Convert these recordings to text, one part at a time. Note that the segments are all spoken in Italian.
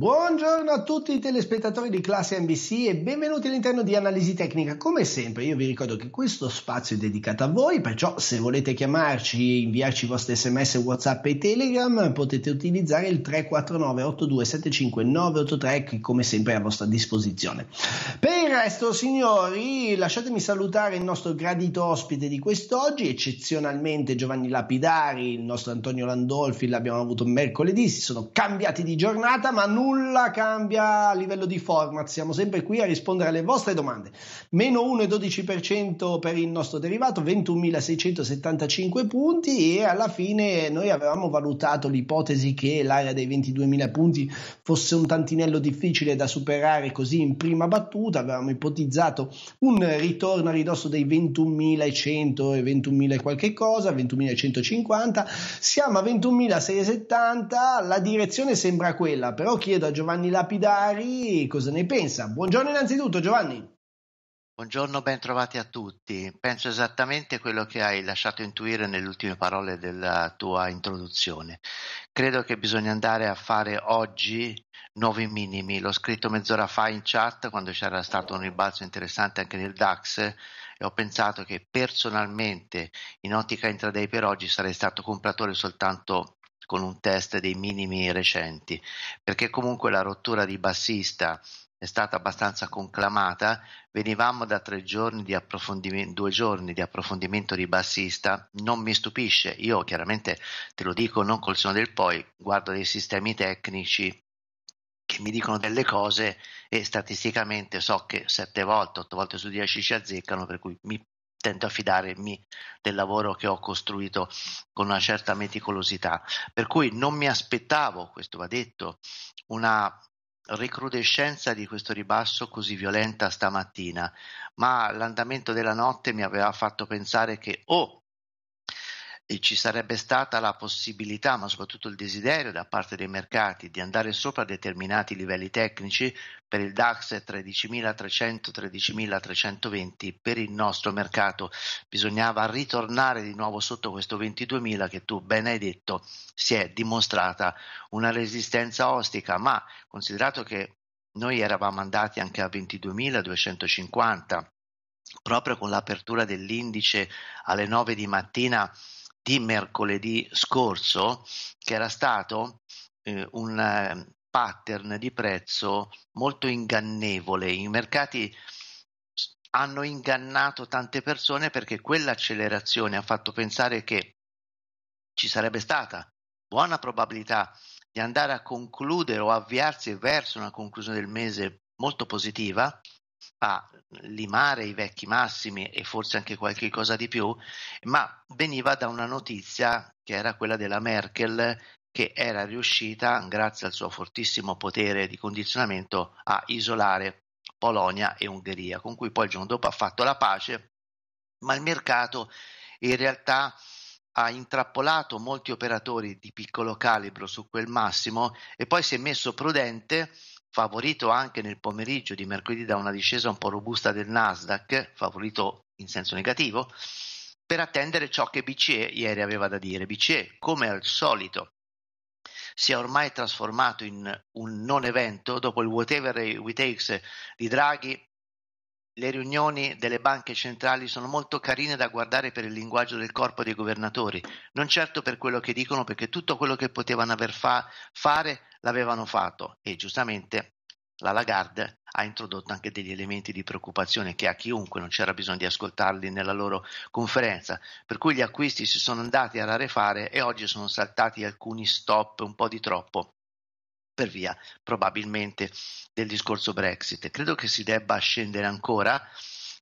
Buongiorno a tutti i telespettatori di Class CNBC e benvenuti all'interno di Analisi Tecnica. Come sempre io vi ricordo che questo spazio è dedicato a voi, perciò se volete chiamarci e inviarci i vostri sms, whatsapp e telegram potete utilizzare il 349 8275 983 che come sempre è a vostra disposizione. Per il resto signori, lasciatemi salutare il nostro gradito ospite di quest'oggi, eccezionalmente Giovanni Lapidari. Il nostro Antonio Landolfi l'abbiamo avuto mercoledì, si sono cambiati di giornata ma nulla cambia a livello di format, siamo sempre qui a rispondere alle vostre domande. Meno 1,12% per il nostro derivato, 21.675 punti, e alla fine noi avevamo valutato l'ipotesi che l'area dei 22.000 punti fosse un tantinello difficile da superare così in prima battuta, avevamo ipotizzato un ritorno a ridosso dei 21.100 e 21.000 qualche cosa, 21.150, siamo a 21.670, la direzione sembra quella, però chiedo a Giovanni Lapidari cosa ne pensa. Buongiorno innanzitutto Giovanni. Buongiorno, ben trovati a tutti. Penso esattamente quello che hai lasciato intuire nelle ultime parole della tua introduzione. Credo che bisogna andare a fare oggi nuovi minimi. L'ho scritto mezz'ora fa in chat quando c'era stato un ribalzo interessante anche nel DAX. E ho pensato che personalmente in ottica intraday per oggi sarei stato compratore soltanto con un test dei minimi recenti, perché comunque la rottura di bassista è stata abbastanza conclamata. Venivamo da due giorni di approfondimento di bassista, non mi stupisce, io chiaramente te lo dico non col senno del poi, guardo dei sistemi tecnici che mi dicono delle cose e statisticamente so che 8 volte su 10 ci azzeccano, per cui mi tento a fidarmi del lavoro che ho costruito con una certa meticolosità, per cui non mi aspettavo, questo va detto, una recrudescenza di questo ribasso così violenta stamattina, ma l'andamento della notte mi aveva fatto pensare che ci sarebbe stata la possibilità, ma soprattutto il desiderio da parte dei mercati di andare sopra determinati livelli tecnici. Per il DAX 13.300, 13.320, per il nostro mercato bisognava ritornare di nuovo sotto questo 22.000 che tu ben hai detto si è dimostrata una resistenza ostica, ma considerato che noi eravamo andati anche a 22.250 proprio con l'apertura dell'indice alle 9 di mattina di mercoledì scorso, che era stato un pattern di prezzo molto ingannevole. I mercati hanno ingannato tante persone perché quell'accelerazione ha fatto pensare che ci sarebbe stata buona probabilità di andare a concludere o avviarsi verso una conclusione del mese molto positiva, a limare i vecchi massimi e forse anche qualche cosa di più, ma veniva da una notizia che era quella della Merkel, che era riuscita, grazie al suo fortissimo potere di condizionamento, a isolare Polonia e Ungheria, con cui poi il giorno dopo ha fatto la pace, ma il mercato in realtà ha intrappolato molti operatori di piccolo calibro su quel massimo e poi si è messo prudente, favorito anche nel pomeriggio di mercoledì da una discesa un po' robusta del Nasdaq, favorito in senso negativo, per attendere ciò che BCE ieri aveva da dire. BCE, come al solito, si è ormai trasformato in un non evento dopo il whatever it takes di Draghi. Le riunioni delle banche centrali sono molto carine da guardare per il linguaggio del corpo dei governatori, non certo per quello che dicono, perché tutto quello che potevano fare l'avevano fatto, e giustamente la Lagarde ha introdotto anche degli elementi di preoccupazione che a chiunque, non c'era bisogno di ascoltarli nella loro conferenza, per cui gli acquisti si sono andati a rarefare e oggi sono saltati alcuni stop un po' di troppo per via probabilmente del discorso Brexit. Credo che si debba scendere ancora,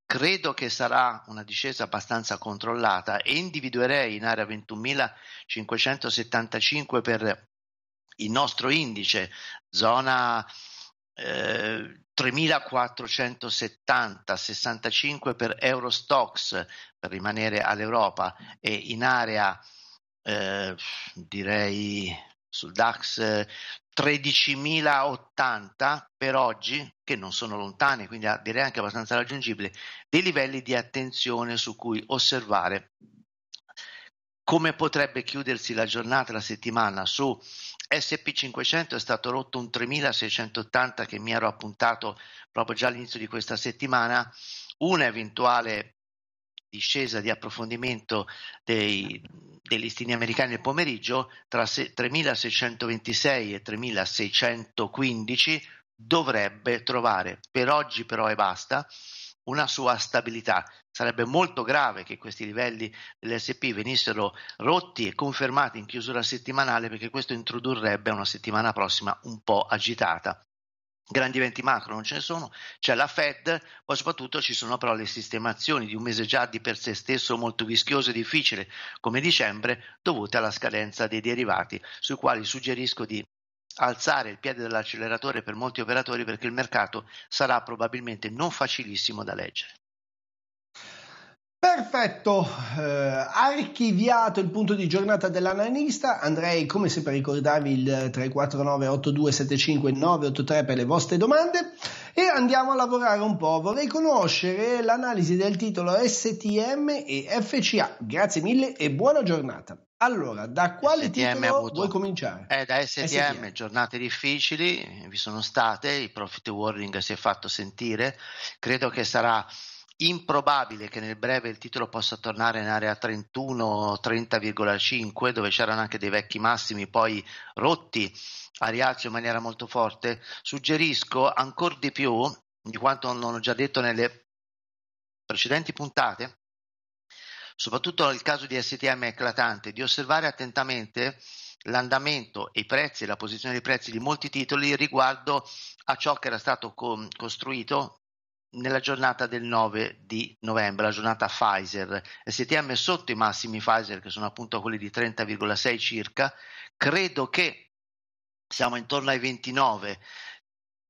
credo che sarà una discesa abbastanza controllata e individuerei in area 21.575 per il nostro indice, zona 3.470, 65 per Eurostox per rimanere all'Europa, e in area direi sul DAX 13.080 per oggi, che non sono lontani, quindi direi anche abbastanza raggiungibili, dei livelli di attenzione su cui osservare Come potrebbe chiudersi la giornata, la settimana? Su SP500 è stato rotto un 3680 che mi ero appuntato proprio già all'inizio di questa settimana, una eventuale discesa di approfondimento dei listini americani nel pomeriggio tra 3626 e 3615 dovrebbe trovare per oggi però e basta una sua stabilità. Sarebbe molto grave che questi livelli dell'SP venissero rotti e confermati in chiusura settimanale, perché questo introdurrebbe una settimana prossima un po' agitata. Grandi eventi macro non ce ne sono, c'è la Fed, poi soprattutto ci sono però le sistemazioni di un mese già di per sé stesso molto vischioso e difficile come dicembre, dovute alla scadenza dei derivati, sui quali suggerisco di alzare il piede dell'acceleratore per molti operatori, perché il mercato sarà probabilmente non facilissimo da leggere. Perfetto, archiviato il punto di giornata dell'analista. Andrei come sempre a ricordarvi il 349 8275 983 per le vostre domande e andiamo a lavorare un po'. Vorrei conoscere l'analisi del titolo STM e FCA. Grazie mille e buona giornata. Allora, da quale titolo vuoi cominciare? Da STM, giornate difficili, vi sono state, il profit warning si è fatto sentire, credo che sarà improbabile che nel breve il titolo possa tornare in area 31 30,5 dove c'erano anche dei vecchi massimi poi rotti a rialzo in maniera molto forte. Suggerisco ancora di più di quanto non ho già detto nelle precedenti puntate, soprattutto il caso di STM è eclatante, di osservare attentamente l'andamento e i prezzi, la posizione dei prezzi di molti titoli riguardo a ciò che era stato costruito nella giornata del 9 di novembre, la giornata Pfizer. STM sotto i massimi Pfizer che sono appunto quelli di 30,6 circa, credo che siamo intorno ai 29,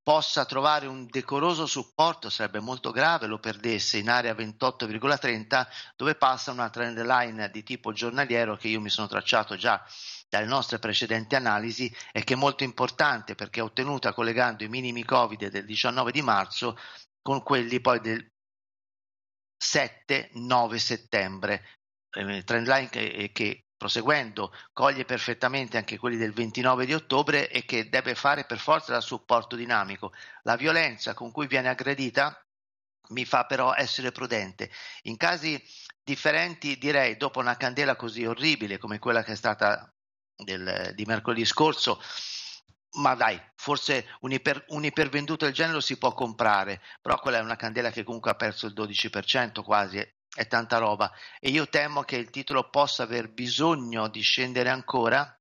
possa trovare un decoroso supporto, sarebbe molto grave lo perdesse in area 28,30 dove passa una trend line di tipo giornaliero che io mi sono tracciato già dalle nostre precedenti analisi e che è molto importante perché è ottenuta collegando i minimi Covid del 19 di marzo con quelli poi del 7-9 settembre, trendline che proseguendo coglie perfettamente anche quelli del 29 di ottobre e che deve fare per forza da supporto dinamico. La violenza con cui viene aggredita mi fa però essere prudente. In casi differenti direi, dopo una candela così orribile come quella che è stata di mercoledì scorso, ma dai, forse un ipervenduto del genere lo si può comprare, però quella è una candela che comunque ha perso il 12% quasi, è tanta roba e io temo che il titolo possa aver bisogno di scendere ancora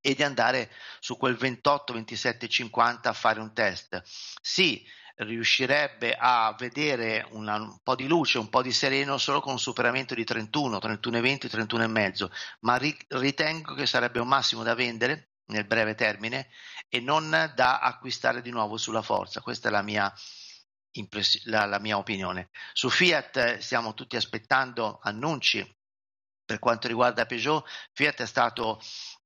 e di andare su quel 28, 27, 50 a fare un test. Sì, riuscirebbe a vedere un po' di luce, un po' di sereno solo con un superamento di 31, 31,20, 31,5, ma ritengo che sarebbe un massimo da vendere nel breve termine e non da acquistare di nuovo sulla forza. Questa è la mia opinione. Su Fiat stiamo tutti aspettando annunci per quanto riguarda Peugeot. Fiat è stato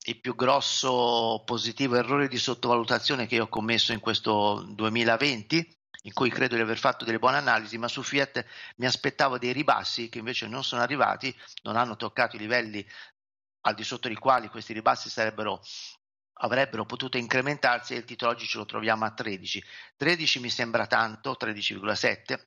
il più grosso positivo errore di sottovalutazione che io ho commesso in questo 2020, in cui credo di aver fatto delle buone analisi, ma su Fiat mi aspettavo dei ribassi che invece non sono arrivati, non hanno toccato i livelli al di sotto dei quali questi ribassi avrebbero potuto incrementarsi e il titolo oggi ce lo troviamo a 13 mi sembra tanto, 13,7,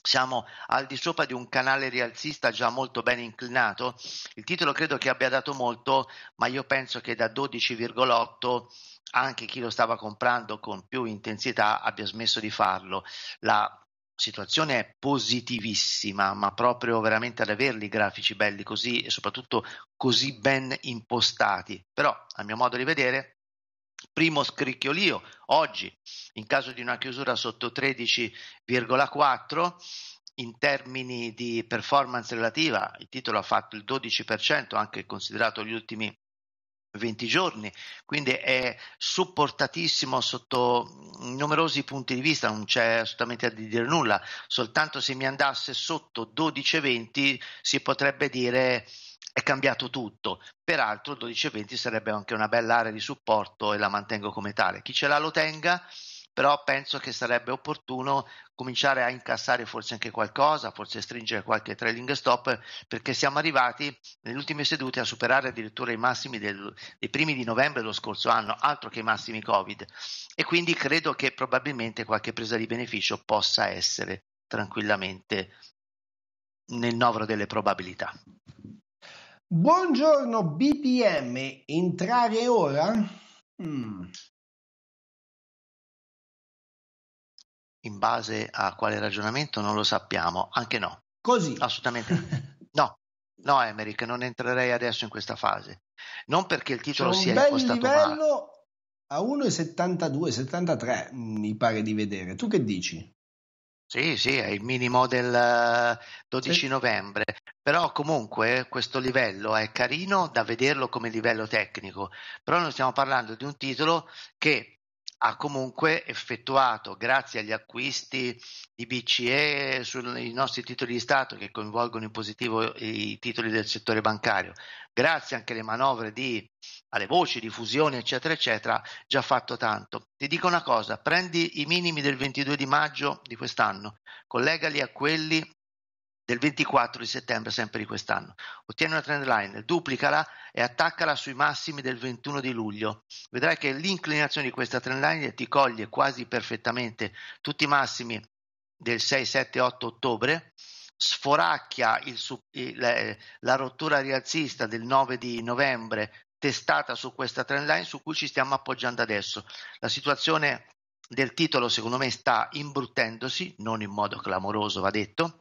siamo al di sopra di un canale rialzista già molto ben inclinato. Il titolo credo che abbia dato molto, ma io penso che da 12,8 anche chi lo stava comprando con più intensità abbia smesso di farlo. La situazione è positivissima, ma proprio veramente ad averli i grafici belli così e soprattutto così ben impostati, però a mio modo di vedere primo scricchiolio oggi in caso di una chiusura sotto 13,4 in termini di performance relativa. Il titolo ha fatto il 12% anche considerato gli ultimi 20 giorni, quindi è supportatissimo sotto numerosi punti di vista, non c'è assolutamente da dire nulla. Soltanto se mi andasse sotto 12,20 si potrebbe dire è cambiato tutto, peraltro 12,20 sarebbe anche una bella area di supporto e la mantengo come tale. Chi ce l'ha lo tenga, però penso che sarebbe opportuno cominciare a incassare forse anche qualcosa, forse stringere qualche trailing stop, perché siamo arrivati nelle ultime sedute a superare addirittura i massimi dei primi di novembre dello scorso anno, altro che i massimi Covid, e quindi credo che probabilmente qualche presa di beneficio possa essere tranquillamente nel novero delle probabilità. Buongiorno BPM, entrare ora? In base a quale ragionamento non lo sappiamo, anche no. Così? Assolutamente no. No, Emerick, non entrerei adesso in questa fase. Non perché il titolo sia impostato male. C'è un bel livello a 1,72-73, mi pare di vedere. Tu che dici? Sì, sì, è il minimo del 12 novembre, però comunque questo livello è carino da vederlo come livello tecnico, però noi stiamo parlando di un titolo che ha comunque effettuato, grazie agli acquisti di BCE sui nostri titoli di Stato che coinvolgono in positivo i titoli del settore bancario, grazie anche alle manovre alle voci di fusione eccetera eccetera, già fatto tanto. Ti dico una cosa, prendi i minimi del 22 di maggio di quest'anno, collegali a quelli del 24 di settembre sempre di quest'anno, ottieni una trend line, duplicala e attaccala sui massimi del 21 di luglio, vedrai che l'inclinazione di questa trend line ti coglie quasi perfettamente tutti i massimi del 6, 7, 8 ottobre, sforacchia la rottura rialzista del 9 di novembre testata su questa trendline su cui ci stiamo appoggiando adesso. La situazione del titolo secondo me sta imbruttendosi, non in modo clamoroso va detto,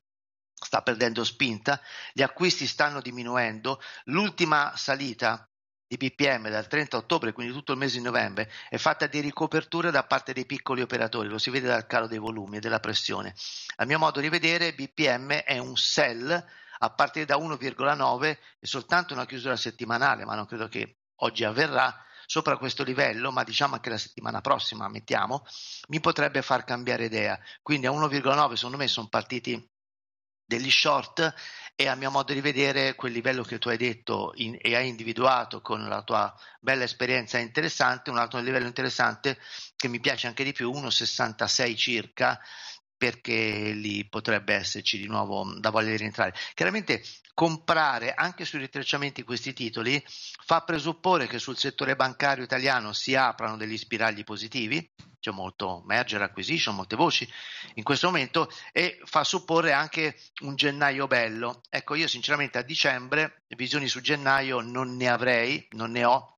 sta perdendo spinta, gli acquisti stanno diminuendo, l'ultima salita di BPM dal 30 ottobre, quindi tutto il mese di novembre, è fatta di ricoperture da parte dei piccoli operatori, lo si vede dal calo dei volumi e della pressione. A mio modo di vedere BPM è un sell a partire da 1,9 e soltanto una chiusura settimanale, ma non credo che oggi avverrà, sopra questo livello, ma diciamo anche la settimana prossima, mettiamo, mi potrebbe far cambiare idea. Quindi a 1,9 secondo me sono partiti degli short e a mio modo di vedere quel livello che tu hai detto e hai individuato con la tua bella esperienza interessante, un altro livello interessante che mi piace anche di più, 1,66 circa, perché lì potrebbe esserci di nuovo da voler entrare. Chiaramente comprare anche sui ritracciamenti questi titoli fa presupporre che sul settore bancario italiano si aprano degli spiragli positivi, c'è molto merger acquisition, molte voci in questo momento, e fa supporre anche un gennaio bello. Ecco, io sinceramente a dicembre visioni su gennaio non ne ho,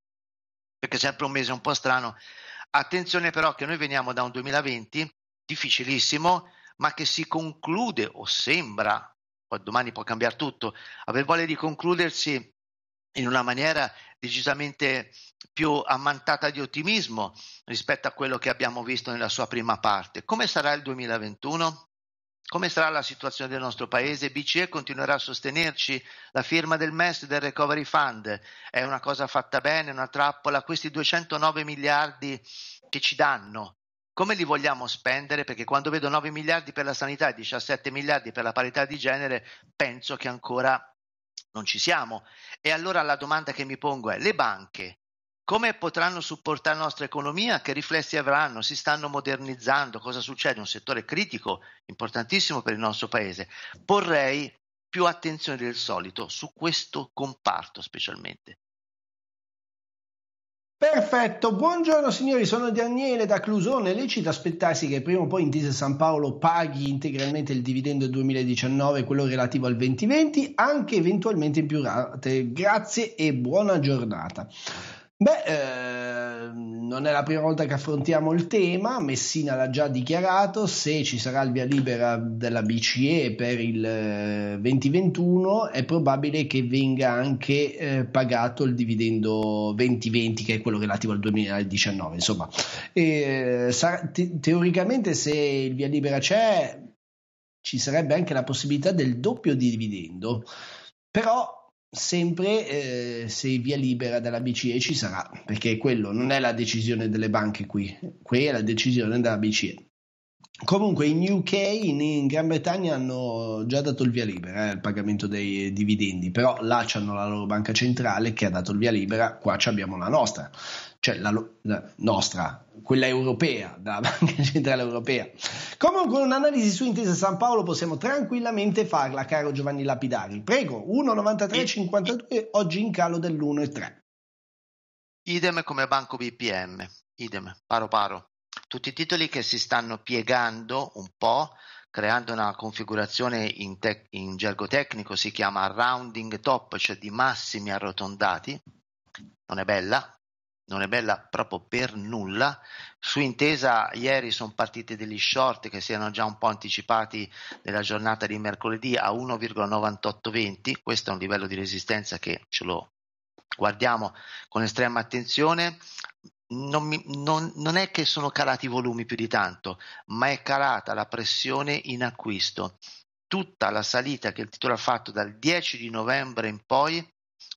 perché è sempre un mese un po' strano. Attenzione però che noi veniamo da un 2020 difficilissimo, ma che si conclude, o sembra, poi domani può cambiare tutto, aver voglia di concludersi in una maniera decisamente più ammantata di ottimismo rispetto a quello che abbiamo visto nella sua prima parte. Come sarà il 2021? Come sarà la situazione del nostro paese? BCE continuerà a sostenerci? La firma del MES del Recovery Fund è una cosa fatta bene, una trappola? Questi 209 miliardi che ci danno, come li vogliamo spendere? Perché quando vedo 9 miliardi per la sanità e 17 miliardi per la parità di genere, penso che ancora non ci siamo. E allora la domanda che mi pongo è: le banche come potranno supportare la nostra economia? Che riflessi avranno? Si stanno modernizzando? Cosa succede? Un settore critico, importantissimo per il nostro paese. Porrei più attenzione del solito su questo comparto specialmente. Perfetto, buongiorno signori, sono Daniele da Clusone. È lecito aspettarsi che prima o poi Intesa San Paolo paghi integralmente il dividendo 2019, quello relativo al 2020, anche eventualmente in più rate. Grazie e buona giornata. Non è la prima volta che affrontiamo il tema, Messina l'ha già dichiarato, se ci sarà il via libera della BCE per il 2021 è probabile che venga anche pagato il dividendo 2020, che è quello relativo al 2019, insomma. Teoricamente se il via libera c'è, ci sarebbe anche la possibilità del doppio dividendo, però sempre se via libera dalla BCE ci sarà, perché quello non è la decisione delle banche, qui è la decisione della BCE. Comunque in UK, in Gran Bretagna hanno già dato il via libera al pagamento dei dividendi, però là c'hanno la loro banca centrale che ha dato il via libera, qua abbiamo la nostra. cioè la nostra, quella europea, da Banca Centrale Europea. Comunque un'analisi su Intesa San Paolo possiamo tranquillamente farla, caro Giovanni Lapidari. Prego, 1,9352, oggi in calo dell'1,3. Idem come Banco BPM, idem, paro paro. Tutti i titoli che si stanno piegando un po', creando una configurazione in gergo tecnico si chiama rounding top, cioè di massimi arrotondati. Non è bella, non è bella proprio per nulla. Su Intesa ieri sono partiti degli short che si erano già un po' anticipati nella giornata di mercoledì a 1,9820, questo è un livello di resistenza che ce lo guardiamo con estrema attenzione. Non è che sono calati i volumi più di tanto, ma è calata la pressione in acquisto. Tutta la salita che il titolo ha fatto dal 10 di novembre in poi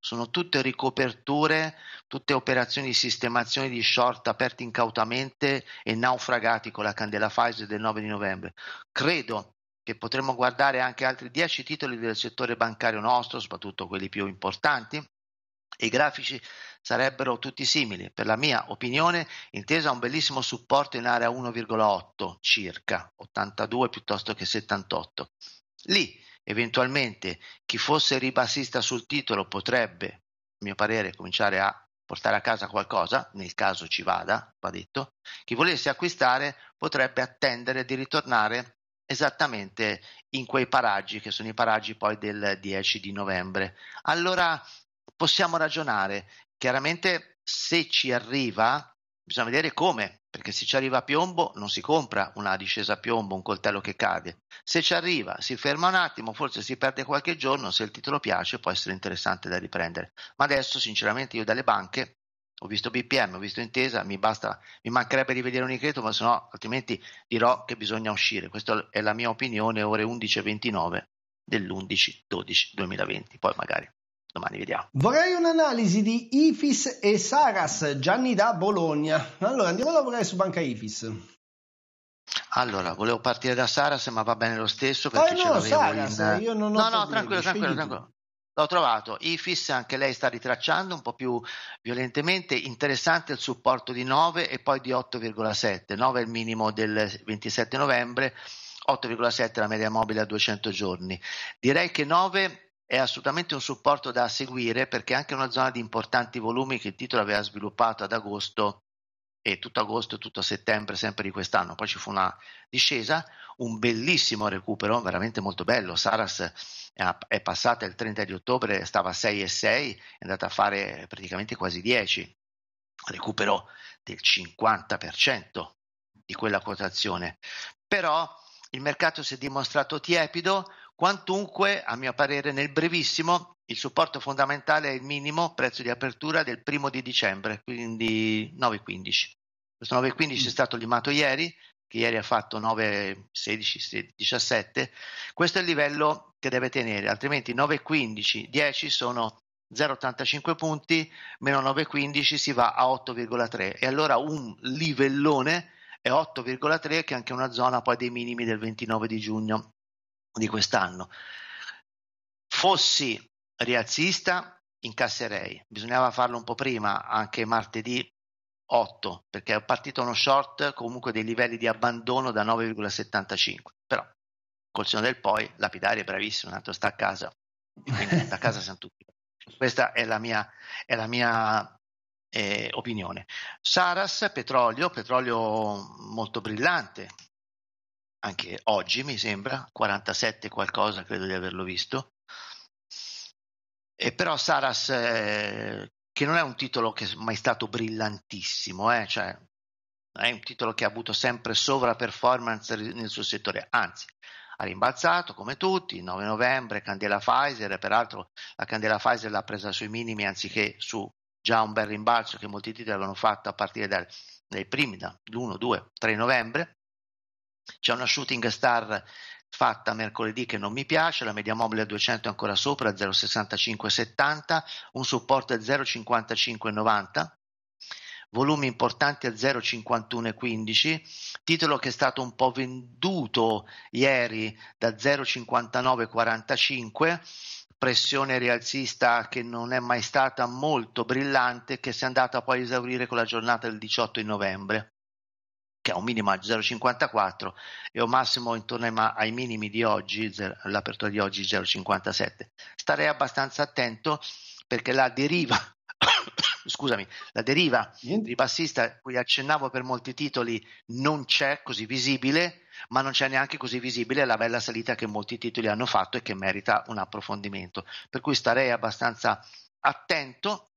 sono tutte ricoperture, tutte operazioni di sistemazione di short aperti incautamente e naufragati con la candela Pfizer del 9 di novembre. Credo che potremmo guardare anche altri 10 titoli del settore bancario nostro, soprattutto quelli più importanti. I grafici sarebbero tutti simili. Per la mia opinione Intesa ha un bellissimo supporto in area 1,8 circa, 82 piuttosto che 78. Lì eventualmente chi fosse ribassista sul titolo potrebbe, a mio parere, cominciare a portare a casa qualcosa, nel caso ci vada, va detto. Chi volesse acquistare potrebbe attendere di ritornare esattamente in quei paraggi, che sono i paraggi poi del 10 di novembre. Allora possiamo ragionare, chiaramente se ci arriva bisogna vedere come, perché se ci arriva a piombo non si compra una discesa a piombo, un coltello che cade. Se ci arriva si ferma un attimo, forse si perde qualche giorno, se il titolo piace può essere interessante da riprendere. Ma adesso sinceramente io dalle banche ho visto BPM, ho visto Intesa, mi mancherebbe di vedere Unicredito, ma se no altrimenti dirò che bisogna uscire. Questa è la mia opinione, ore 11:29 dell'11/12/2020, poi magari domani vediamo. Vorrei un'analisi di Ifis e Saras, Gianni da Bologna. Allora andiamo a lavorare su Banca Ifis. Allora, volevo partire da Saras, ma va bene lo stesso perché ce l'avevo Saras, io non ho tranquillo. L'ho trovato. Ifis anche lei sta ritracciando un po' più violentemente, interessante il supporto di 9 e poi di 8,7. 9 è il minimo del 27 novembre, 8,7 la media mobile a 200 giorni. Direi che 9 è assolutamente un supporto da seguire, perché è anche una zona di importanti volumi che il titolo aveva sviluppato ad agosto e tutto agosto, tutto settembre sempre di quest'anno. Poi ci fu una discesa, un bellissimo recupero, veramente molto bello. Saras è passata il 30 di ottobre, stava a 6,6, è andata a fare praticamente quasi 10, recupero del 50% di quella quotazione. Però il mercato si è dimostrato tiepido. Quantunque, a mio parere, nel brevissimo il supporto fondamentale è il minimo prezzo di apertura del 1 di dicembre, quindi 9,15. Questo 9,15 è stato limato ieri, che ieri ha fatto 9,16, 17. Questo è il livello che deve tenere, altrimenti 9,15, 10 sono 0,85 punti, meno 9,15 si va a 8,3. E allora un livellone è 8,3, che è anche una zona poi dei minimi del 29 di giugno di quest'anno. Fossi rialzista incasserei, bisognava farlo un po' prima, anche martedì 8, perché è partito uno short comunque dei livelli di abbandono da 9,75, però col senno del poi Lapidari è bravissimo, tanto sta a casa, quindi da casa siamo tutti. Questa è la mia opinione. Saras, petrolio molto brillante. Anche oggi mi sembra, 47 qualcosa credo di averlo visto, e però Saras che non è un titolo che è mai stato brillantissimo, cioè, è un titolo che ha avuto sempre sovraperformance nel suo settore, anzi ha rimbalzato come tutti, il 9 novembre candela Pfizer, peraltro la candela Pfizer l'ha presa sui minimi anziché su già un bel rimbalzo che molti titoli avevano fatto a partire dai primi, dall'1, 2, 3 novembre. C'è una shooting star fatta mercoledì che non mi piace, la media mobile a 200 è ancora sopra, 0,6570, un supporto a 0,5590, volumi importanti a 0,5115, titolo che è stato un po' venduto ieri da 0,5945, pressione rialzista che non è mai stata molto brillante, che si è andata poi a esaurire con la giornata del 18 di novembre, che è un minimo a 0,54 e un massimo intorno ai minimi di oggi, all'apertura di oggi 0,57. Starei abbastanza attento perché la deriva scusami, la deriva ribassista cui accennavo per molti titoli non c'è così visibile, ma non c'è neanche così visibile la bella salita che molti titoli hanno fatto e che merita un approfondimento, per cui starei abbastanza attento.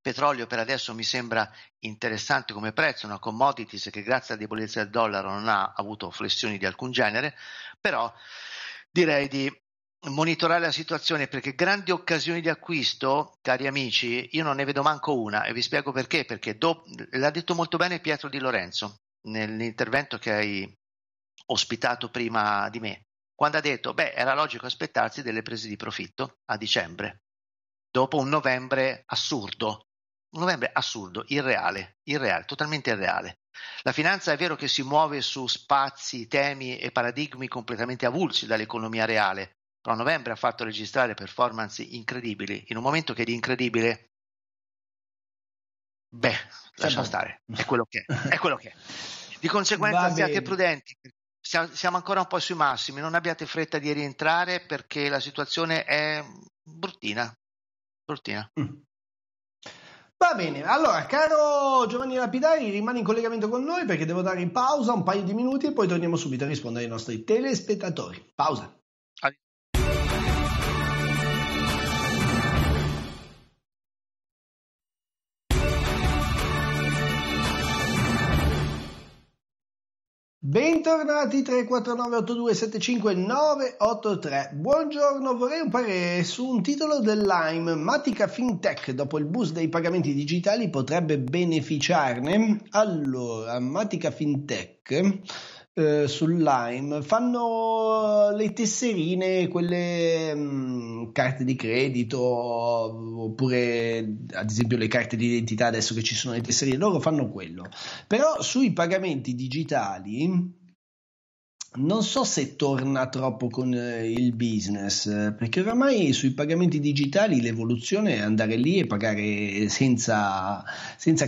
Petrolio per adesso mi sembra interessante come prezzo, una commodities che grazie alla debolezza del dollaro non ha avuto flessioni di alcun genere, però direi di monitorare la situazione, perché grandi occasioni di acquisto, cari amici, io non ne vedo manco una, e vi spiego perché, perché l'ha detto molto bene Pietro Di Lorenzo nell'intervento che hai ospitato prima di me, quando ha detto beh, era logico aspettarsi delle prese di profitto a dicembre dopo un novembre assurdo, irreale, totalmente irreale. La finanza è vero che si muove su spazi, temi e paradigmi completamente avulsi dall'economia reale, però novembre ha fatto registrare performance incredibili in un momento che di incredibile lascia stare, è quello che è. Di conseguenza siate prudenti, siamo ancora un po' sui massimi, non abbiate fretta di rientrare perché la situazione è bruttina. Va bene, allora caro Giovanni Lapidari, rimani in collegamento con noi perché devo dare in pausa un paio di minuti e poi torniamo subito a rispondere ai nostri telespettatori. Pausa. Bentornati 349-8275983. Buongiorno, vorrei un parere su un titolo dell'AIM, Matica FinTech, dopo il boost dei pagamenti digitali potrebbe beneficiarne. Allora, Matica FinTech sull'AIM fanno le tesserine, quelle carte di credito, oppure ad esempio le carte di identità, adesso che ci sono le tesserine, loro fanno quello, però sui pagamenti digitali non so se torna troppo con il business, perché oramai sui pagamenti digitali l'evoluzione è andare lì e pagare senza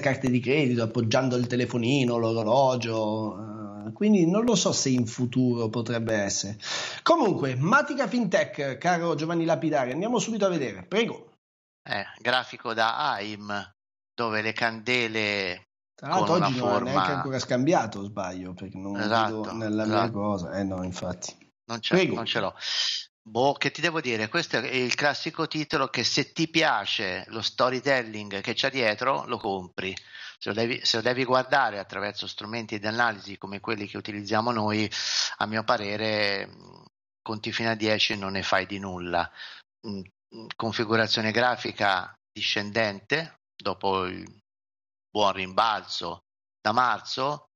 carte di credito, appoggiando il telefonino, l'orologio, quindi non lo so se in futuro potrebbe essere. Comunque, Matica FinTech, caro Giovanni Lapidari, andiamo subito a vedere, prego. Grafico da AIM, dove le candele... Tra l'altro oggi non è neanche ancora scambiato, sbaglio, perché non vedo nella mia cosa. No, infatti. Non ce l'ho. Che ti devo dire? Questo è il classico titolo che se ti piace lo storytelling che c'è dietro, lo compri. Se lo devi guardare attraverso strumenti di analisi come quelli che utilizziamo noi, a mio parere, conti fino a 10 non ne fai di nulla. Configurazione grafica discendente, dopo il buon rimbalzo da marzo,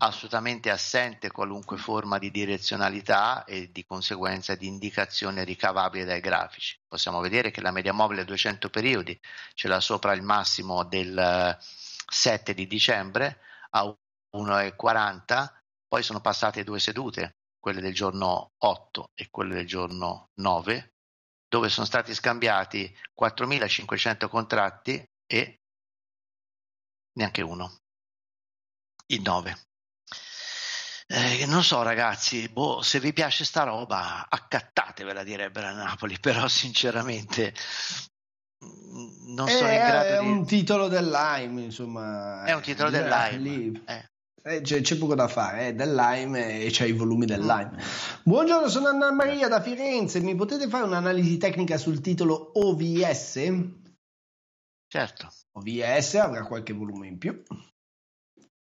assolutamente assente qualunque forma di direzionalità e di conseguenza di indicazione ricavabile dai grafici. Possiamo vedere che la media mobile a 200 periodi ce l'ha sopra il massimo del 7 di dicembre a 1,40, poi sono passate due sedute, quelle del giorno 8 e quelle del giorno 9, dove sono stati scambiati 4.500 contratti e neanche uno, il 9. Non so ragazzi, se vi piace sta roba accattatevela, direbbero a Napoli, però sinceramente non sono in grado di... È un titolo dell'AIM, insomma. È un titolo dell'AIM. C'è poco da fare, dell'AIM e c'è i volumi dell'AIM. Buongiorno, sono Anna Maria da Firenze, mi potete fare un'analisi tecnica sul titolo OVS? Certo. OVS avrà qualche volume in più.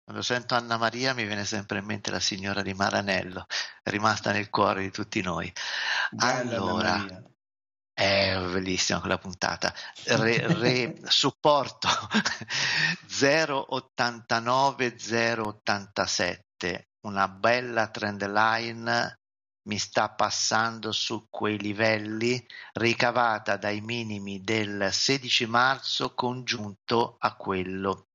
Quando sento Anna Maria mi viene sempre in mente la signora di Maranello, rimasta nel cuore di tutti noi. Bella, allora, è bellissima quella puntata. Supporto 0,89-0,87, una bella trend line, mi sta passando su quei livelli, ricavata dai minimi del 16 marzo congiunto a quello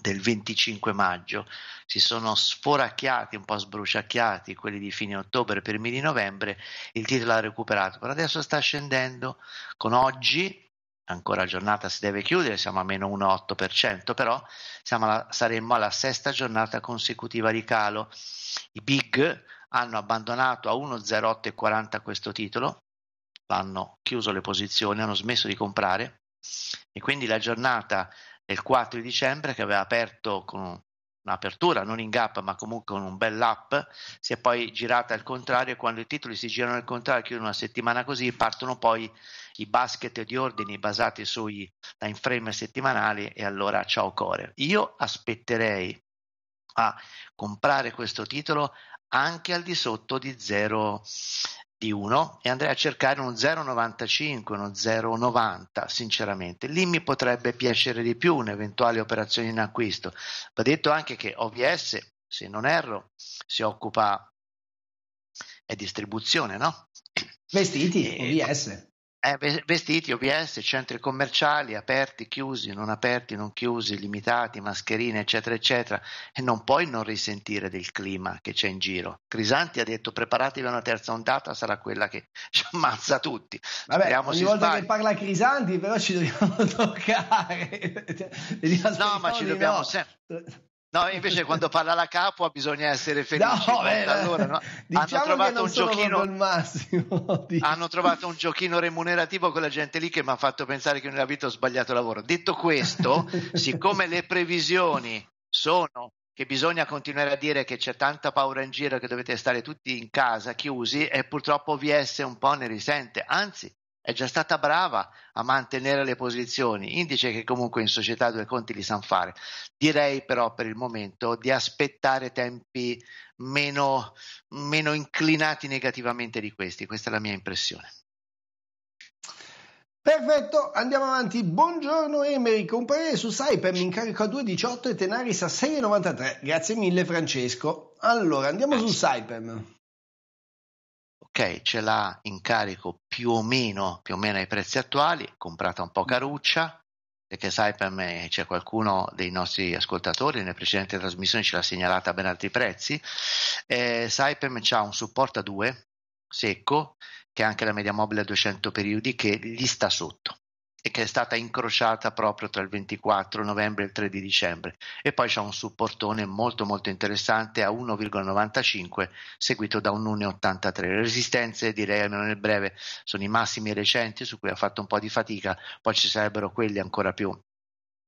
del 25 maggio si sono sforacchiati, un po' sbruciacchiati quelli di fine ottobre, primi di novembre, il titolo ha recuperato, però adesso sta scendendo con oggi, ancora giornata si deve chiudere, siamo a meno 1,8%, però saremmo alla sesta giornata consecutiva di calo. I big hanno abbandonato a 1,0840 questo titolo, hanno chiuso le posizioni, hanno smesso di comprare, e quindi la giornata del 4 dicembre, che aveva aperto con un'apertura non in gap ma comunque con un bel up, si è poi girata al contrario, e quando i titoli si girano al contrario, chiudono una settimana così, partono poi i basket di ordini basati sui time frame settimanali, e allora ciao core. Io aspetterei a comprare questo titolo anche al di sotto di 0,1 e andrei a cercare un 0,95, uno 0,90 sinceramente, lì mi potrebbe piacere di più un'eventuale operazione in acquisto. Va detto anche che OVS, se non erro, si occupa è distribuzione, no? Vestiti, OVS. Vestiti, OVS, centri commerciali aperti, chiusi, non aperti, non chiusi, limitati, mascherine, eccetera, eccetera, e non puoi non risentire del clima che c'è in giro. Crisanti ha detto preparatevi a una terza ondata, sarà quella che ci ammazza tutti. Vabbè, ogni volta che parla Crisanti però ci dobbiamo toccare. No, ma ci dobbiamo sempre... No, invece quando parla la Capua bisogna essere felici. No, allora, no? Diciamo hanno trovato un giochino remunerativo con la gente lì che mi ha fatto pensare che nella vita ho sbagliato lavoro. Detto questo, siccome le previsioni sono che bisogna continuare a dire che c'è tanta paura in giro, che dovete stare tutti in casa chiusi, e purtroppo OVS un po' ne risente, anzi è già stata brava a mantenere le posizioni, indice che comunque in società due conti li sanno fare. Direi però per il momento di aspettare tempi meno inclinati negativamente di questi, questa è la mia impressione. Perfetto, andiamo avanti. Buongiorno Emery, comprare su Saipem in carico a 2,18 e Tenaris a 6,93, grazie mille Francesco. Allora andiamo su Saipem. Ok, ce l'ha in carico più o meno ai prezzi attuali, comprata un po' caruccia, perché Saipem, c'è qualcuno dei nostri ascoltatori nelle precedenti trasmissioni ce l'ha segnalata a ben altri prezzi. Saipem c'ha un supporto a 2 secco, che è anche la media mobile a 200 periodi, che gli sta sotto e che è stata incrociata proprio tra il 24 novembre e il 3 di dicembre, e poi c'è un supportone molto molto interessante a 1,95 seguito da un 1,83. Le resistenze, direi almeno nel breve, sono i massimi recenti su cui ha fatto un po' di fatica, poi ci sarebbero quelli ancora più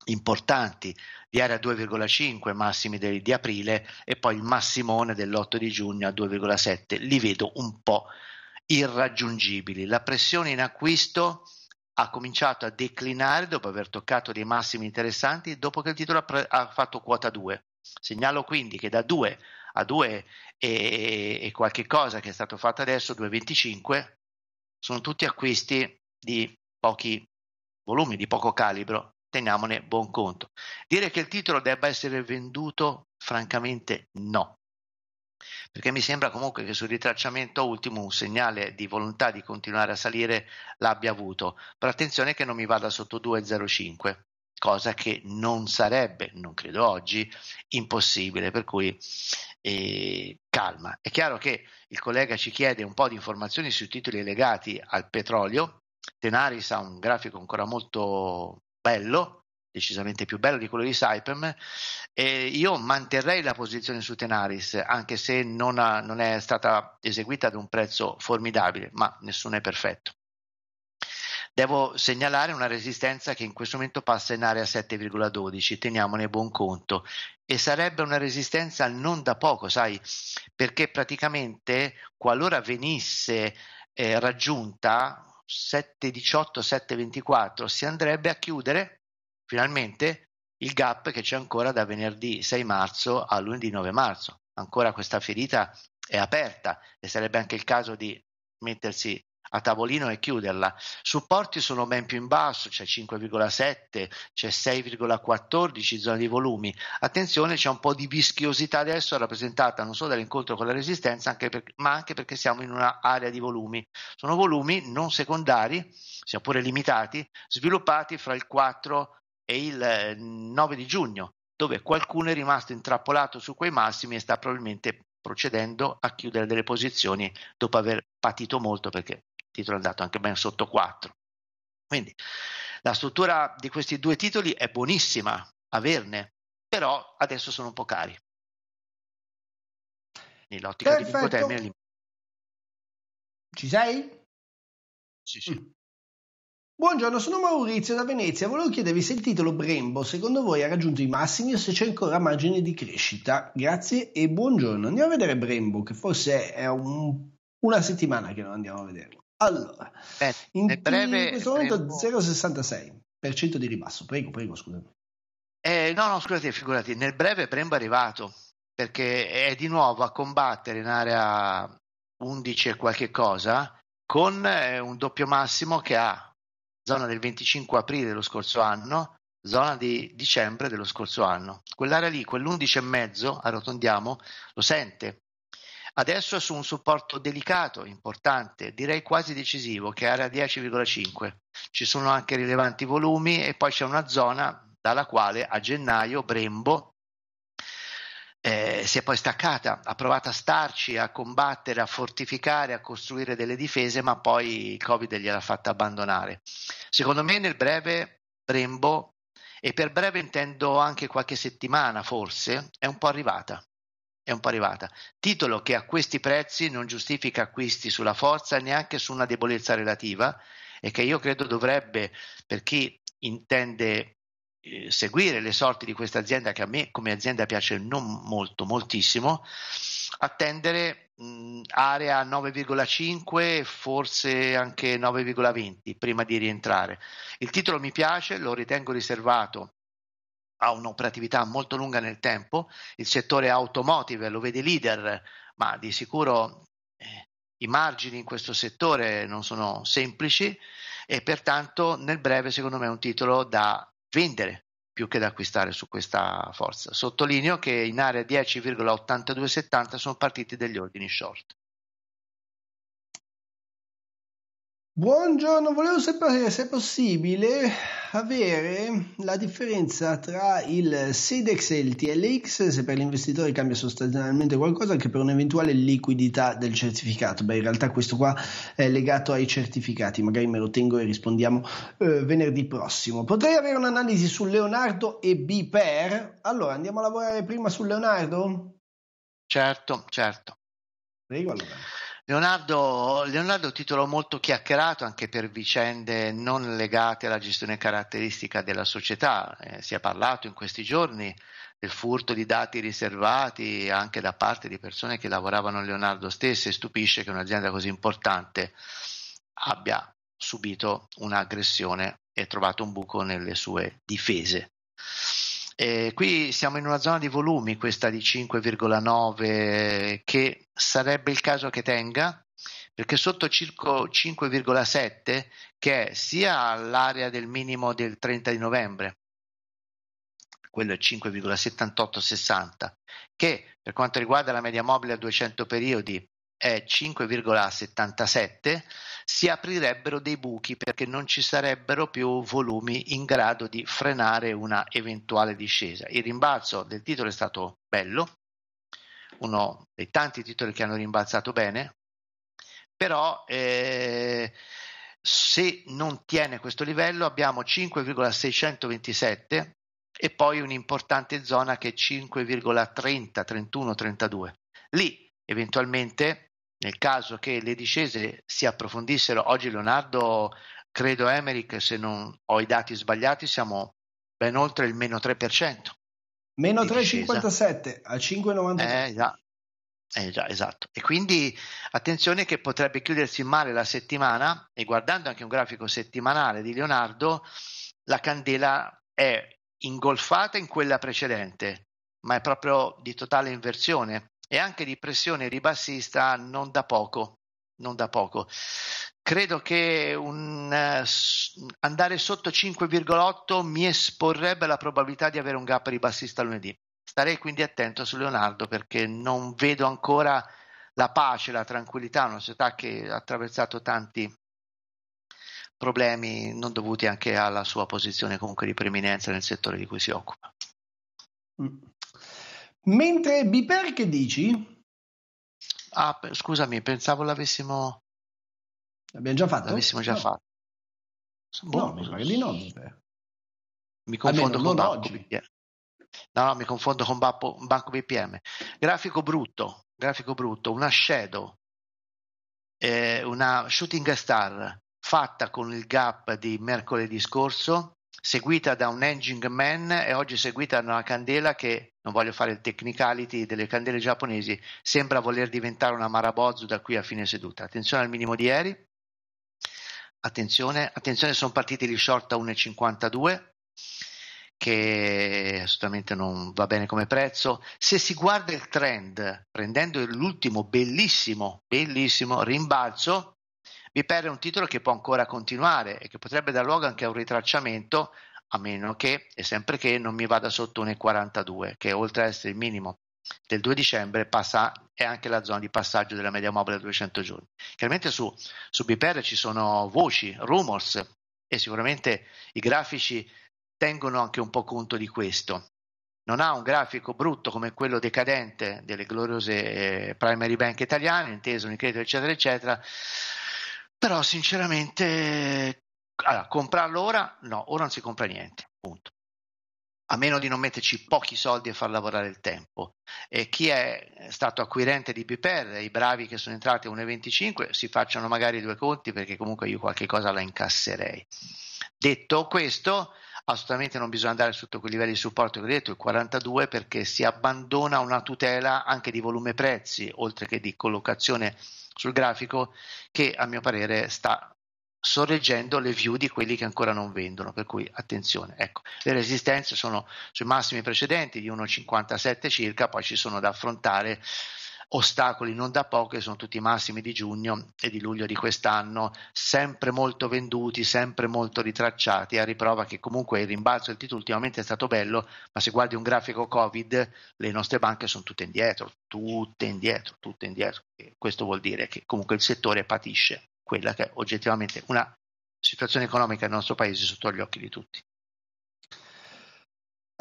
importanti di area 2,5, massimi di aprile, e poi il massimone dell'8 di giugno a 2,7. Li vedo un po' irraggiungibili. La pressione in acquisto ha cominciato a declinare dopo aver toccato dei massimi interessanti, dopo che il titolo ha fatto quota 2. Segnalo quindi che da 2 a 2 e qualche cosa che è stato fatto adesso, 2,25, sono tutti acquisti di pochi volumi, di poco calibro, teniamone buon conto. Dire che il titolo debba essere venduto, francamente no, perché mi sembra comunque che sul ritracciamento ultimo un segnale di volontà di continuare a salire l'abbia avuto, però attenzione che non mi vada sotto 2,05, cosa che non sarebbe, non credo oggi, impossibile, per cui calma. È chiaro che il collega ci chiede un po' di informazioni sui titoli legati al petrolio. Tenaris ha un grafico ancora molto bello, decisamente più bello di quello di Saipem, e io manterrei la posizione su Tenaris, anche se non è stata eseguita ad un prezzo formidabile, ma nessuno è perfetto. Devo segnalare una resistenza che in questo momento passa in area 7,12, teniamone buon conto, e sarebbe una resistenza non da poco, sai, perché praticamente qualora venisse raggiunta 7,18, 7,24 si andrebbe a chiudere finalmente il gap che c'è ancora da venerdì 6 marzo a lunedì 9 marzo, ancora questa ferita è aperta e sarebbe anche il caso di mettersi a tavolino e chiuderla. Supporti sono ben più in basso, c'è 5,7, c'è 6,14 zona di volumi. Attenzione, c'è un po' di vischiosità adesso rappresentata non solo dall'incontro con la resistenza, ma anche perché siamo in un'area di volumi. Sono volumi non secondari, sia pure limitati, sviluppati fra il 4 e il 9 di giugno, dove qualcuno è rimasto intrappolato su quei massimi e sta probabilmente procedendo a chiudere delle posizioni dopo aver patito molto, perché il titolo è andato anche ben sotto 4. Quindi la struttura di questi due titoli è buonissima, averne, però adesso sono un po' cari. Nell'ottica perfetto. Di lungo termine. Ci sei? Sì, sì. Buongiorno, sono Maurizio da Venezia. Volevo chiedervi se il titolo Brembo secondo voi ha raggiunto i massimi o se c'è ancora margine di crescita. Grazie e buongiorno. Andiamo a vedere Brembo, che forse è una settimana che non andiamo a vederlo. Allora, in questo momento 0,66% di ribasso. Prego, scusami. No, scusate, figurati. Nel breve Brembo è arrivato, perché è di nuovo a combattere in area 11 e qualche cosa con un doppio massimo che ha zona del 25 aprile dello scorso anno, zona di dicembre dello scorso anno. Quell'area lì, quell'11,5, arrotondiamo, lo sente. Adesso è su un supporto delicato, importante, direi quasi decisivo, che è area 10,5. Ci sono anche rilevanti volumi e poi c'è una zona dalla quale a gennaio Brembo si è poi staccata, ha provato a starci, a combattere, a fortificare, a costruire delle difese, ma poi il Covid gliel'ha fatta abbandonare. Secondo me nel breve Brembo, e per breve intendo anche qualche settimana forse, è un po' arrivata. Titolo che a questi prezzi non giustifica acquisti sulla forza, neanche su una debolezza relativa, e che io credo dovrebbe, per chi intende seguire le sorti di questa azienda, che a me come azienda piace non molto, moltissimo, attendere area 9,5, forse anche 9,20 prima di rientrare. Il titolo mi piace, lo ritengo riservato, ha un'operatività molto lunga nel tempo, il settore automotive lo vede leader, ma di sicuro i margini in questo settore non sono semplici e pertanto nel breve secondo me è un titolo da vendere più che da acquistare su questa forza. Sottolineo che in area 10,8270 sono partiti degli ordini short. Buongiorno, volevo sapere se è possibile avere la differenza tra il SIDEX e il TLX, se per l'investitore cambia sostanzialmente qualcosa anche per un'eventuale liquidità del certificato. Beh, in realtà questo qua è legato ai certificati, magari me lo tengo e rispondiamo venerdì prossimo. Potrei avere un'analisi su Leonardo e BPER? Allora, andiamo a lavorare prima su Leonardo? Certo. Prego, allora. Leonardo è un titolo molto chiacchierato anche per vicende non legate alla gestione caratteristica della società. Si è parlato in questi giorni del furto di dati riservati anche da parte di persone che lavoravano a Leonardo stesse. Stupisce che un'azienda così importante abbia subito un'aggressione e trovato un buco nelle sue difese. Qui siamo in una zona di volumi, questa di 5,9, che sarebbe il caso che tenga, perché sotto circa 5,7, che è sia l'area del minimo del 30 di novembre, quello è 5,7860, che per quanto riguarda la media mobile a 200 periodi è 5,77, si aprirebbero dei buchi perché non ci sarebbero più volumi in grado di frenare una eventuale discesa. Il rimbalzo del titolo è stato bello, uno dei tanti titoli che hanno rimbalzato bene, però se non tiene questo livello abbiamo 5,627 e poi un'importante zona che è 5,30, 31, 32. Lì eventualmente, nel caso che le discese si approfondissero, oggi Leonardo, credo Emerick, se non ho i dati sbagliati, siamo ben oltre il meno 3%. Meno 3,57 a 5,93. Già, esatto. E quindi attenzione che potrebbe chiudersi male la settimana, e guardando anche un grafico settimanale di Leonardo, la candela è ingolfata in quella precedente, ma è proprio di totale inversione. E anche di pressione ribassista non da poco. Credo che andare sotto 5,8 mi esporrebbe alla probabilità di avere un gap ribassista lunedì. Starei quindi attento su Leonardo, perché non vedo ancora la pace, la tranquillità, una società che ha attraversato tanti problemi non dovuti anche alla sua posizione comunque di preminenza nel settore di cui si occupa. Mentre BPER, che dici? Ah, scusami, pensavo l'avessimo... L'abbiamo già fatto? L'avessimo già fatto. No, mi pare di no. Mi confondo con Banco BPM. No, mi confondo con Banco BPM. Grafico brutto, una shadow, una shooting star fatta con il gap di mercoledì scorso, seguita da un hanging man e oggi seguita da una candela che, non voglio fare il technicality delle candele giapponesi, sembra voler diventare una Marabozzo da qui a fine seduta. Attenzione al minimo di ieri, attenzione, sono partiti gli short a 1,52 che assolutamente non va bene come prezzo. Se si guarda il trend, prendendo l'ultimo bellissimo rimbalzo, BPER è un titolo che può ancora continuare e che potrebbe dar luogo anche a un ritracciamento, a meno che, e sempre che, non mi vada sotto 1,42, che oltre a essere il minimo del 2 dicembre è anche la zona di passaggio della media mobile a 200 giorni. Chiaramente su BPER ci sono voci, rumors, e sicuramente i grafici tengono anche un po' conto di questo. Non ha un grafico brutto come quello decadente delle gloriose primary bank italiane, Intesa, Unicredito, eccetera, eccetera. Però sinceramente, allora, comprarlo ora? No, ora non si compra niente, punto. A meno di non metterci pochi soldi e far lavorare il tempo. E chi è stato acquirente di BPER, i bravi che sono entrati a 1,25, si facciano magari due conti, perché comunque io qualche cosa la incasserei. Detto questo, assolutamente non bisogna andare sotto quei livelli di supporto che ho detto, il 42, perché si abbandona una tutela anche di volume prezzi, oltre che di collocazione sul grafico, che a mio parere sta sorreggendo le view di quelli che ancora non vendono, per cui attenzione. Ecco, le resistenze sono sui massimi precedenti di 1,57 circa, poi ci sono da affrontare ostacoli non da poco, che sono tutti i massimi di giugno e di luglio di quest'anno, sempre molto venduti, sempre molto ritracciati, a riprova che comunque il rimbalzo del titolo ultimamente è stato bello, ma se guardi un grafico Covid, le nostre banche sono tutte indietro. Questo vuol dire che comunque il settore patisce quella che è oggettivamente una situazione economica del nostro paese sotto gli occhi di tutti.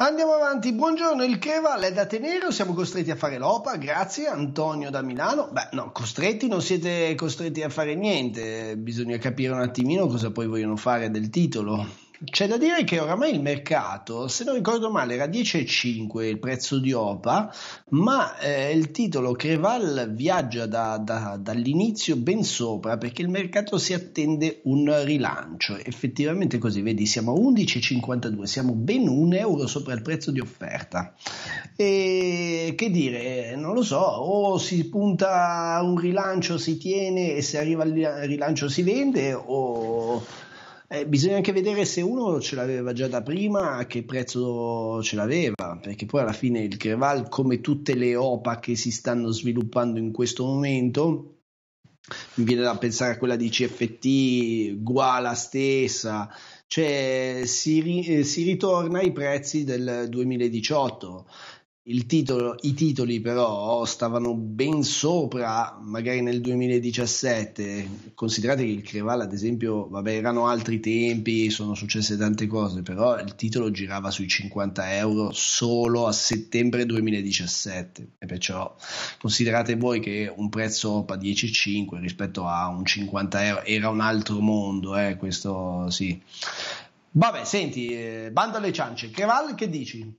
Andiamo avanti, buongiorno, il Creval è da tenere o siamo costretti a fare l'OPA? Grazie, Antonio da Milano. Beh, no, costretti non siete costretti a fare niente, bisogna capire un attimino cosa poi vogliono fare del titolo. C'è da dire che oramai il mercato, se non ricordo male, era 10,5 il prezzo di OPA, ma il titolo Creval viaggia dall'inizio ben sopra, perché il mercato si attende un rilancio. Effettivamente così, vedi, siamo a 11,52, siamo ben €1 sopra il prezzo di offerta. E che dire, non lo so, o si punta a un rilancio, si tiene, e se arriva il rilancio si vende, o... bisogna anche vedere se uno ce l'aveva già da prima, a che prezzo ce l'aveva, perché poi alla fine il Creval, come tutte le OPA che si stanno sviluppando in questo momento, mi viene da pensare a quella di CFT, uguale stessa, cioè si ritorna ai prezzi del 2018. I titoli però stavano ben sopra magari nel 2017, considerate che il Creval, ad esempio, vabbè, erano altri tempi, sono successe tante cose, però il titolo girava sui €50 solo a settembre 2017, e perciò considerate voi che un prezzo OPA 10,5 rispetto a un €50 era un altro mondo, questo sì. Vabbè, senti, bando alle ciance, Creval che dici?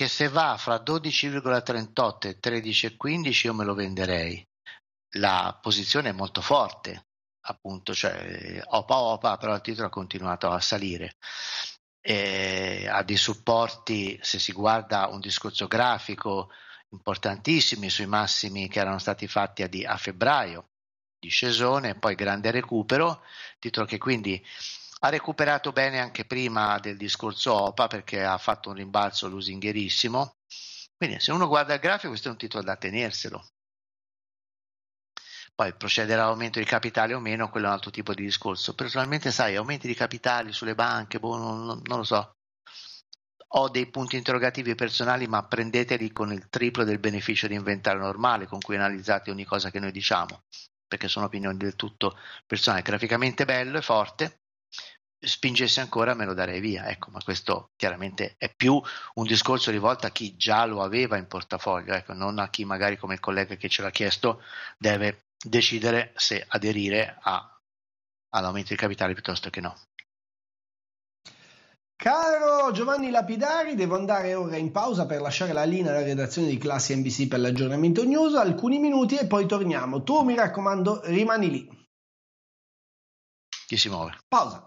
Che se va fra 12,38 e 13,15 io me lo venderei. La posizione è molto forte, appunto, cioè OPA, però il titolo ha continuato a salire. Ha dei supporti, se si guarda un discorso grafico, importantissimi sui massimi che erano stati fatti a febbraio, discesone, poi grande recupero, titolo che quindi ha recuperato bene anche prima del discorso OPA, perché ha fatto un rimbalzo lusingherissimo. Quindi se uno guarda il grafico, questo è un titolo da tenerselo. Poi procederà all'aumento di capitale o meno, quello è un altro tipo di discorso. Personalmente, sai, aumenti di capitali sulle banche, boh, non lo so. Ho dei punti interrogativi personali, ma prendeteli con il triplo del beneficio di inventario normale con cui analizzate ogni cosa che noi diciamo, perché sono opinioni del tutto personali. Graficamente bello e forte, spingesse ancora me lo darei via, ecco, ma questo chiaramente è più un discorso rivolto a chi già lo aveva in portafoglio, ecco, non a chi magari come il collega che ce l'ha chiesto deve decidere se aderire all'aumento di capitale piuttosto che no. Caro Giovanni Lapidari, devo andare ora in pausa per lasciare la linea alla redazione di Class CNBC per l'aggiornamento news, alcuni minuti e poi torniamo. Tu, mi raccomando, rimani lì. Chi si muove? Pausa.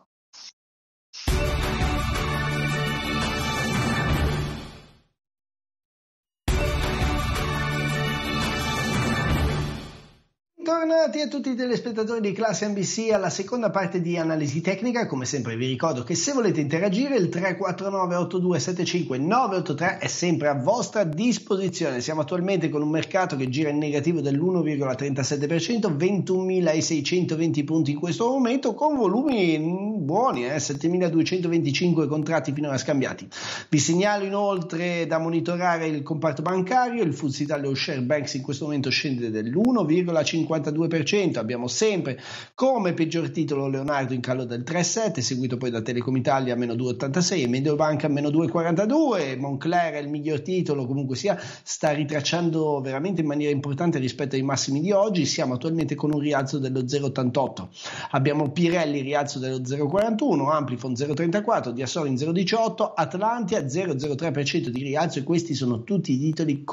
Bentornati a tutti i telespettatori di Class CNBC alla seconda parte di Analisi Tecnica. Come sempre vi ricordo che se volete interagire il 349-8275-983 è sempre a vostra disposizione. Siamo attualmente con un mercato che gira in negativo dell'1,37%, 21.620 punti in questo momento, con volumi buoni, 7.225 contratti finora scambiati. Vi segnalo inoltre da monitorare il comparto bancario, il FTSE Italia Share Banks in questo momento scende dell'1,50%. 52%, abbiamo sempre come peggior titolo Leonardo in calo del 3,7, seguito poi da Telecom Italia a meno 2,86 e Mediobanca a meno 2,42, Moncler è il miglior titolo, comunque sia, sta ritracciando veramente in maniera importante rispetto ai massimi di oggi, siamo attualmente con un rialzo dello 0,88, abbiamo Pirelli rialzo dello 0,41, Amplifon 0,34, Diasorin 0,18, Atlantia 0,03% di rialzo, e questi sono tutti i titoli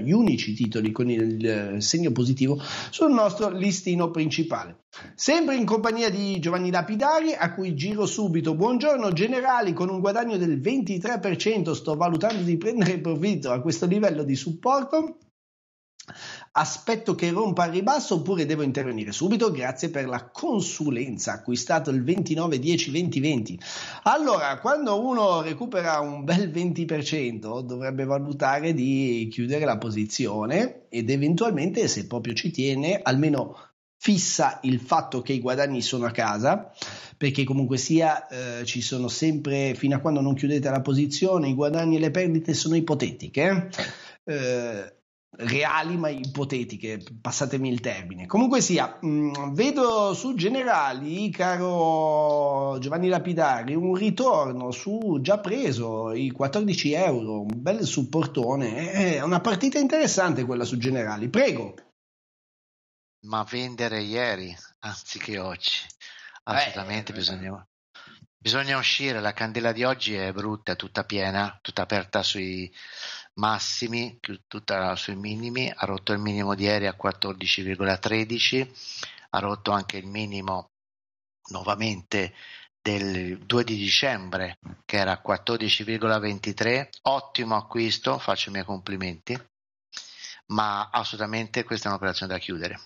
gli unici titoli con il segno positivo sul nostro listino principale. Sempre in compagnia di Giovanni Lapidari, a cui giro subito buongiorno. Generali con un guadagno del 23%, sto valutando di prendere profitto a questo livello di supporto, aspetto che rompa al ribasso oppure devo intervenire subito? Grazie per la consulenza, acquistato il 29/10/2020. Allora, quando uno recupera un bel 20% dovrebbe valutare di chiudere la posizione ed eventualmente, se proprio ci tiene, almeno fissa il fatto che i guadagni sono a casa, perché comunque sia ci sono sempre, fino a quando non chiudete la posizione, i guadagni e le perdite sono ipotetiche, reali ma ipotetiche, passatemi il termine. Comunque sia, vedo su Generali, caro Giovanni Lapidari, un ritorno su già preso i 14 euro, un bel supportone, è una partita interessante quella su Generali, prego. Ma vendere ieri anziché oggi, assolutamente, bisogna uscire, la candela di oggi è brutta, tutta piena, tutta aperta sui massimi, tutta sui minimi, ha rotto il minimo di ieri a 14,13, ha rotto anche il minimo nuovamente del 2 di dicembre che era 14,23, ottimo acquisto, faccio i miei complimenti, ma assolutamente questa è un'operazione da chiudere.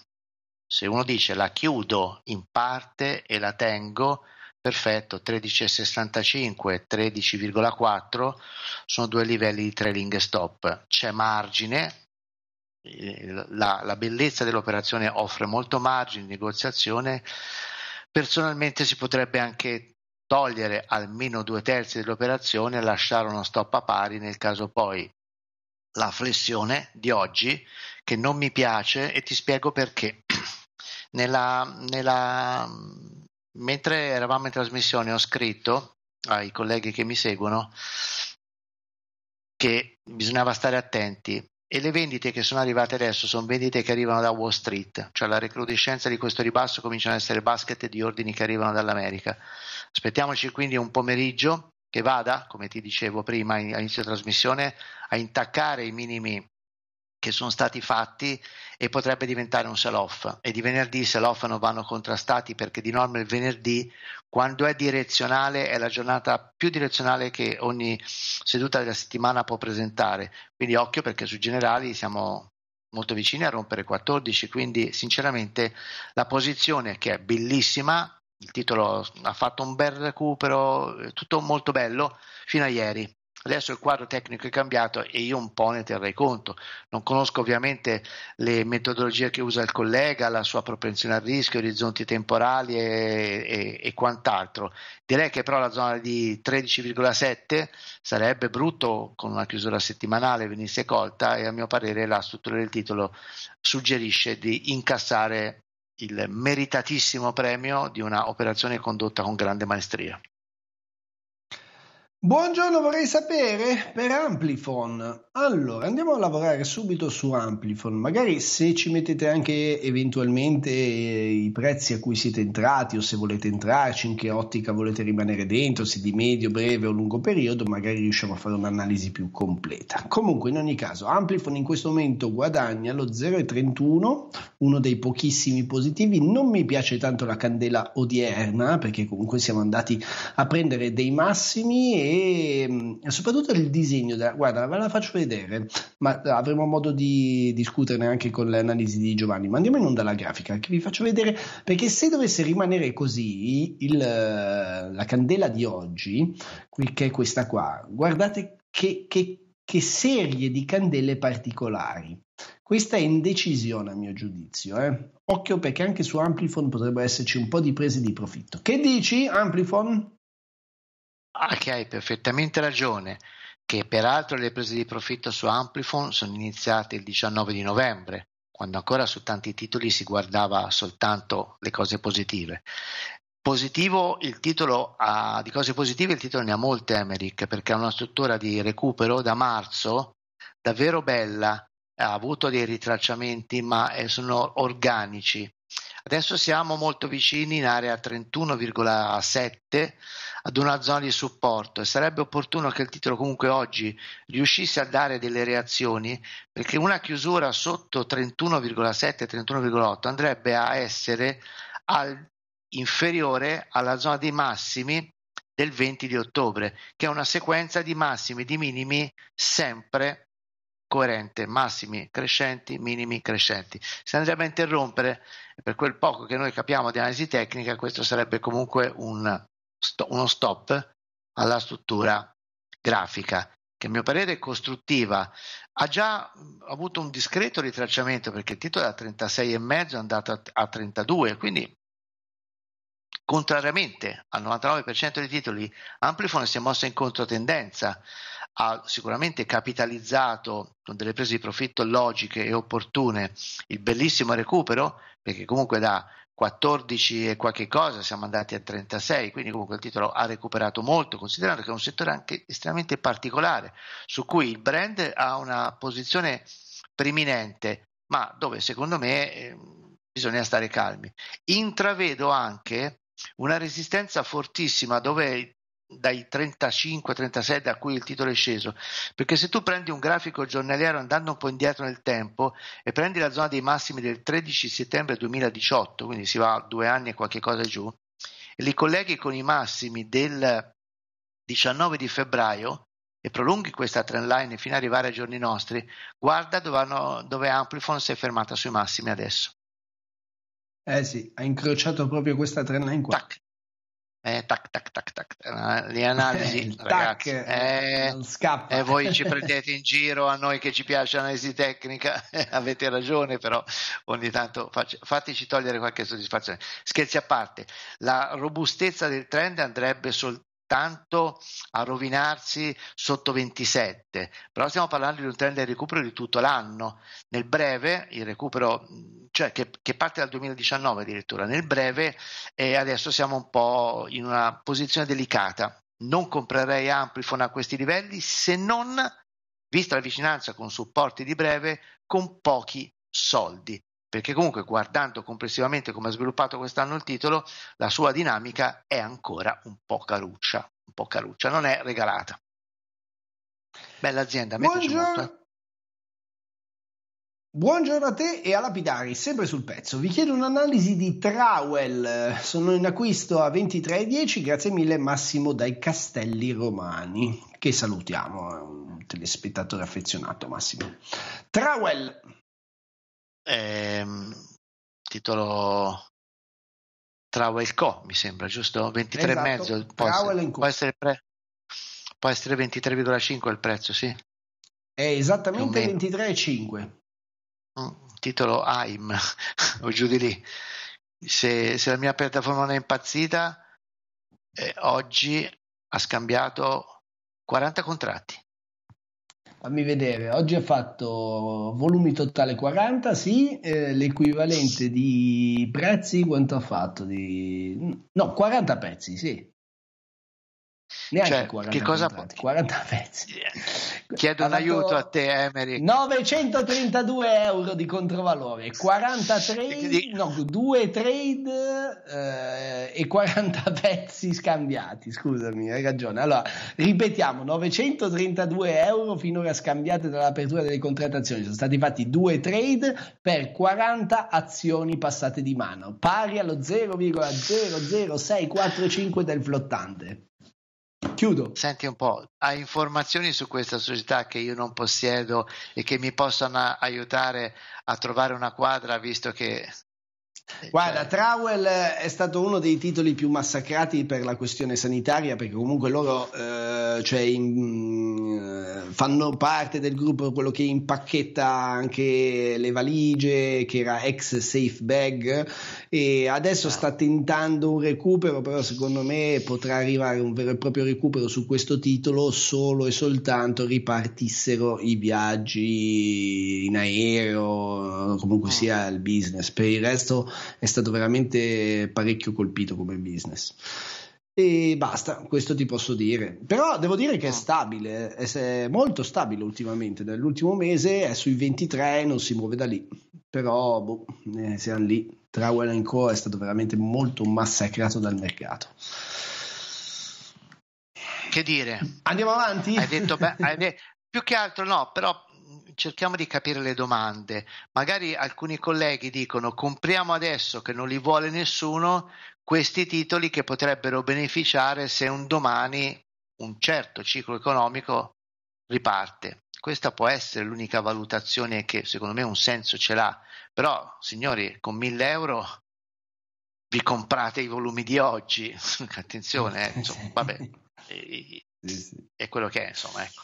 Se uno dice la chiudo in parte e la tengo, perfetto, 13,65, 13,4 sono due livelli di trailing stop, c'è margine, la bellezza dell'operazione offre molto margine di negoziazione, personalmente si potrebbe anche togliere almeno 2/3 dell'operazione e lasciare uno stop a pari nel caso poi la flessione di oggi che non mi piace, e ti spiego perché. Mentre eravamo in trasmissione ho scritto ai colleghi che mi seguono che bisognava stare attenti, e le vendite che sono arrivate adesso sono vendite che arrivano da Wall Street, cioè la recrudescenza di questo ribasso cominciano ad essere basket di ordini che arrivano dall'America. Aspettiamoci quindi un pomeriggio che vada, come ti dicevo prima all'inizio della trasmissione, a intaccare i minimi che sono stati fatti, e potrebbe diventare un sell-off, e di venerdì i sell-off non vanno contrastati, perché di norma il venerdì, quando è direzionale, è la giornata più direzionale che ogni seduta della settimana può presentare, quindi occhio, perché su Generali siamo molto vicini a rompere 14, quindi sinceramente la posizione, che è bellissima, il titolo ha fatto un bel recupero, tutto molto bello fino a ieri. Adesso il quadro tecnico è cambiato e io un po' ne terrei conto. Non conosco ovviamente le metodologie che usa il collega, la sua propensione al rischio, orizzonti temporali e quant'altro. Direi che però la zona di 13,7 sarebbe brutto con una chiusura settimanale venisse colta, e a mio parere la struttura del titolo suggerisce di incassare il meritatissimo premio di una operazione condotta con grande maestria. Buongiorno, vorrei sapere per Amplifon. Allora, andiamo a lavorare subito su Amplifon. Magari se ci mettete anche eventualmente i prezzi a cui siete entrati o se volete entrarci, in che ottica volete rimanere dentro, se di medio, breve o lungo periodo, magari riusciamo a fare un'analisi più completa. Comunque, in ogni caso, Amplifon in questo momento guadagna lo 0,31, uno dei pochissimi positivi. Non mi piace tanto la candela odierna, perché comunque siamo andati a prendere dei massimi e soprattutto il disegno guarda, ve la faccio vedere, ma avremo modo di discuterne anche con l'analisi di Giovanni, ma andiamo in onda alla grafica che vi faccio vedere, perché se dovesse rimanere così la candela di oggi, che è questa qua, guardate che serie di candele particolari. Questa è indecisione a mio giudizio, occhio, perché anche su Amplifon potrebbe esserci un po' di prese di profitto. Che dici, Amplifon? Ah, che hai perfettamente ragione, che peraltro le prese di profitto su Amplifon sono iniziate il 19 di novembre, quando ancora su tanti titoli si guardava soltanto le cose positive. Di cose positive il titolo ne ha molte, Emerick, perché ha una struttura di recupero da marzo davvero bella, ha avuto dei ritracciamenti ma sono organici. Adesso siamo molto vicini in area 31,7 ad una zona di supporto e sarebbe opportuno che il titolo comunque oggi riuscisse a dare delle reazioni, perché una chiusura sotto 31,7-31,8 andrebbe a essere inferiore alla zona dei massimi del 20 di ottobre, che è una sequenza di massimi e di minimi sempre coerente, massimi crescenti, minimi crescenti. Se andrebbe a interrompere, per quel poco che noi capiamo di analisi tecnica, questo sarebbe comunque uno stop alla struttura grafica, che a mio parere è costruttiva. Ha già avuto un discreto ritracciamento, perché il titolo da 36,5 è andato a 32, quindi contrariamente al 99% dei titoli, Amplifon si è mossa in controtendenza, ha sicuramente capitalizzato con delle prese di profitto logiche e opportune il bellissimo recupero, perché comunque da 14 e qualche cosa siamo andati a 36, quindi comunque il titolo ha recuperato molto, considerando che è un settore anche estremamente particolare, su cui il brand ha una posizione preminente, ma dove secondo me bisogna stare calmi. Intravedo anche una resistenza fortissima dove dai 35-36 da cui il titolo è sceso, perché se tu prendi un grafico giornaliero andando un po' indietro nel tempo e prendi la zona dei massimi del 13 settembre 2018, quindi si va 2 anni e qualche cosa giù, e li colleghi con i massimi del 19 di febbraio e prolunghi questa trendline fino ad arrivare ai giorni nostri, guarda dove Amplifon si è fermata sui massimi adesso. Eh sì, ha incrociato proprio questa trendline qua. Tac. Tac. Le analisi, ragazzi, non scappa. E voi ci prendete in giro a noi che ci piace l'analisi tecnica, avete ragione, però ogni tanto fateci togliere qualche soddisfazione. Scherzi a parte, la robustezza del trend andrebbe soltanto a rovinarsi sotto 27, però stiamo parlando di un trend di recupero di tutto l'anno. Nel breve il recupero, cioè che parte dal 2019 addirittura, nel breve, e adesso siamo un po' in una posizione delicata. Non comprerei Amplifon a questi livelli, se non, vista la vicinanza con supporti di breve, con pochi soldi, perché comunque guardando complessivamente come ha sviluppato quest'anno il titolo, la sua dinamica è ancora un po' caruccia, non è regalata. Bella azienda, mi piace molto. Buongiorno a te e a Lapidari, sempre sul pezzo. Vi chiedo un'analisi di Trauel, sono in acquisto a 23,10, grazie mille Massimo dai Castelli Romani, che salutiamo, è un telespettatore affezionato Massimo. Trauel. Titolo Trauel Co, mi sembra, giusto? 23 esatto. E mezzo può essere 23,5 il prezzo, sì, è esattamente 23,5. Titolo AIM o giù di lì. Se la mia piattaforma non è impazzita, oggi ha scambiato 40 contratti. Fammi vedere, oggi ha fatto volumi totale 40, sì, l'equivalente di prezzi quanto ha fatto? 40 pezzi, sì. Neanche cioè, 40, che cosa contratti, 40 pezzi. Chiedo un aiuto a te, Emery. 932 euro di controvalore, 40 trade, no, 2 trade e 40 pezzi scambiati. Scusami, hai ragione. Allora, ripetiamo, 932 euro finora scambiate dall'apertura delle contrattazioni. Sono stati fatti 2 trade per 40 azioni passate di mano, pari allo 0,00645 del flottante. Chiudo. Senti un po', hai informazioni su questa società che io non possiedo e che mi possano aiutare a trovare una quadra, visto che… Guarda, Trauel è stato uno dei titoli più massacrati per la questione sanitaria, perché comunque loro fanno parte del gruppo quello che impacchetta anche le valigie, che era ex safe bag, e adesso sta tentando un recupero, però secondo me potrà arrivare un vero e proprio recupero su questo titolo solo e soltanto ripartissero i viaggi in aereo, comunque sia il business. Per il resto è stato veramente parecchio colpito come business e basta, questo ti posso dire. Però devo dire che è stabile, è molto stabile ultimamente, nell'ultimo mese è sui 23, non si muove da lì, però boh, siamo lì. Trauel & Co è stato veramente molto massacrato dal mercato. Che dire, andiamo avanti? Hai detto più che altro no, però cerchiamo di capire le domande. Magari alcuni colleghi dicono compriamo adesso che non li vuole nessuno questi titoli che potrebbero beneficiare se un domani un certo ciclo economico riparte. Questa può essere l'unica valutazione che secondo me un senso ce l'ha, però signori, con 1.000 euro vi comprate i volumi di oggi. Attenzione, insomma, vabbè, è quello che è, insomma, ecco.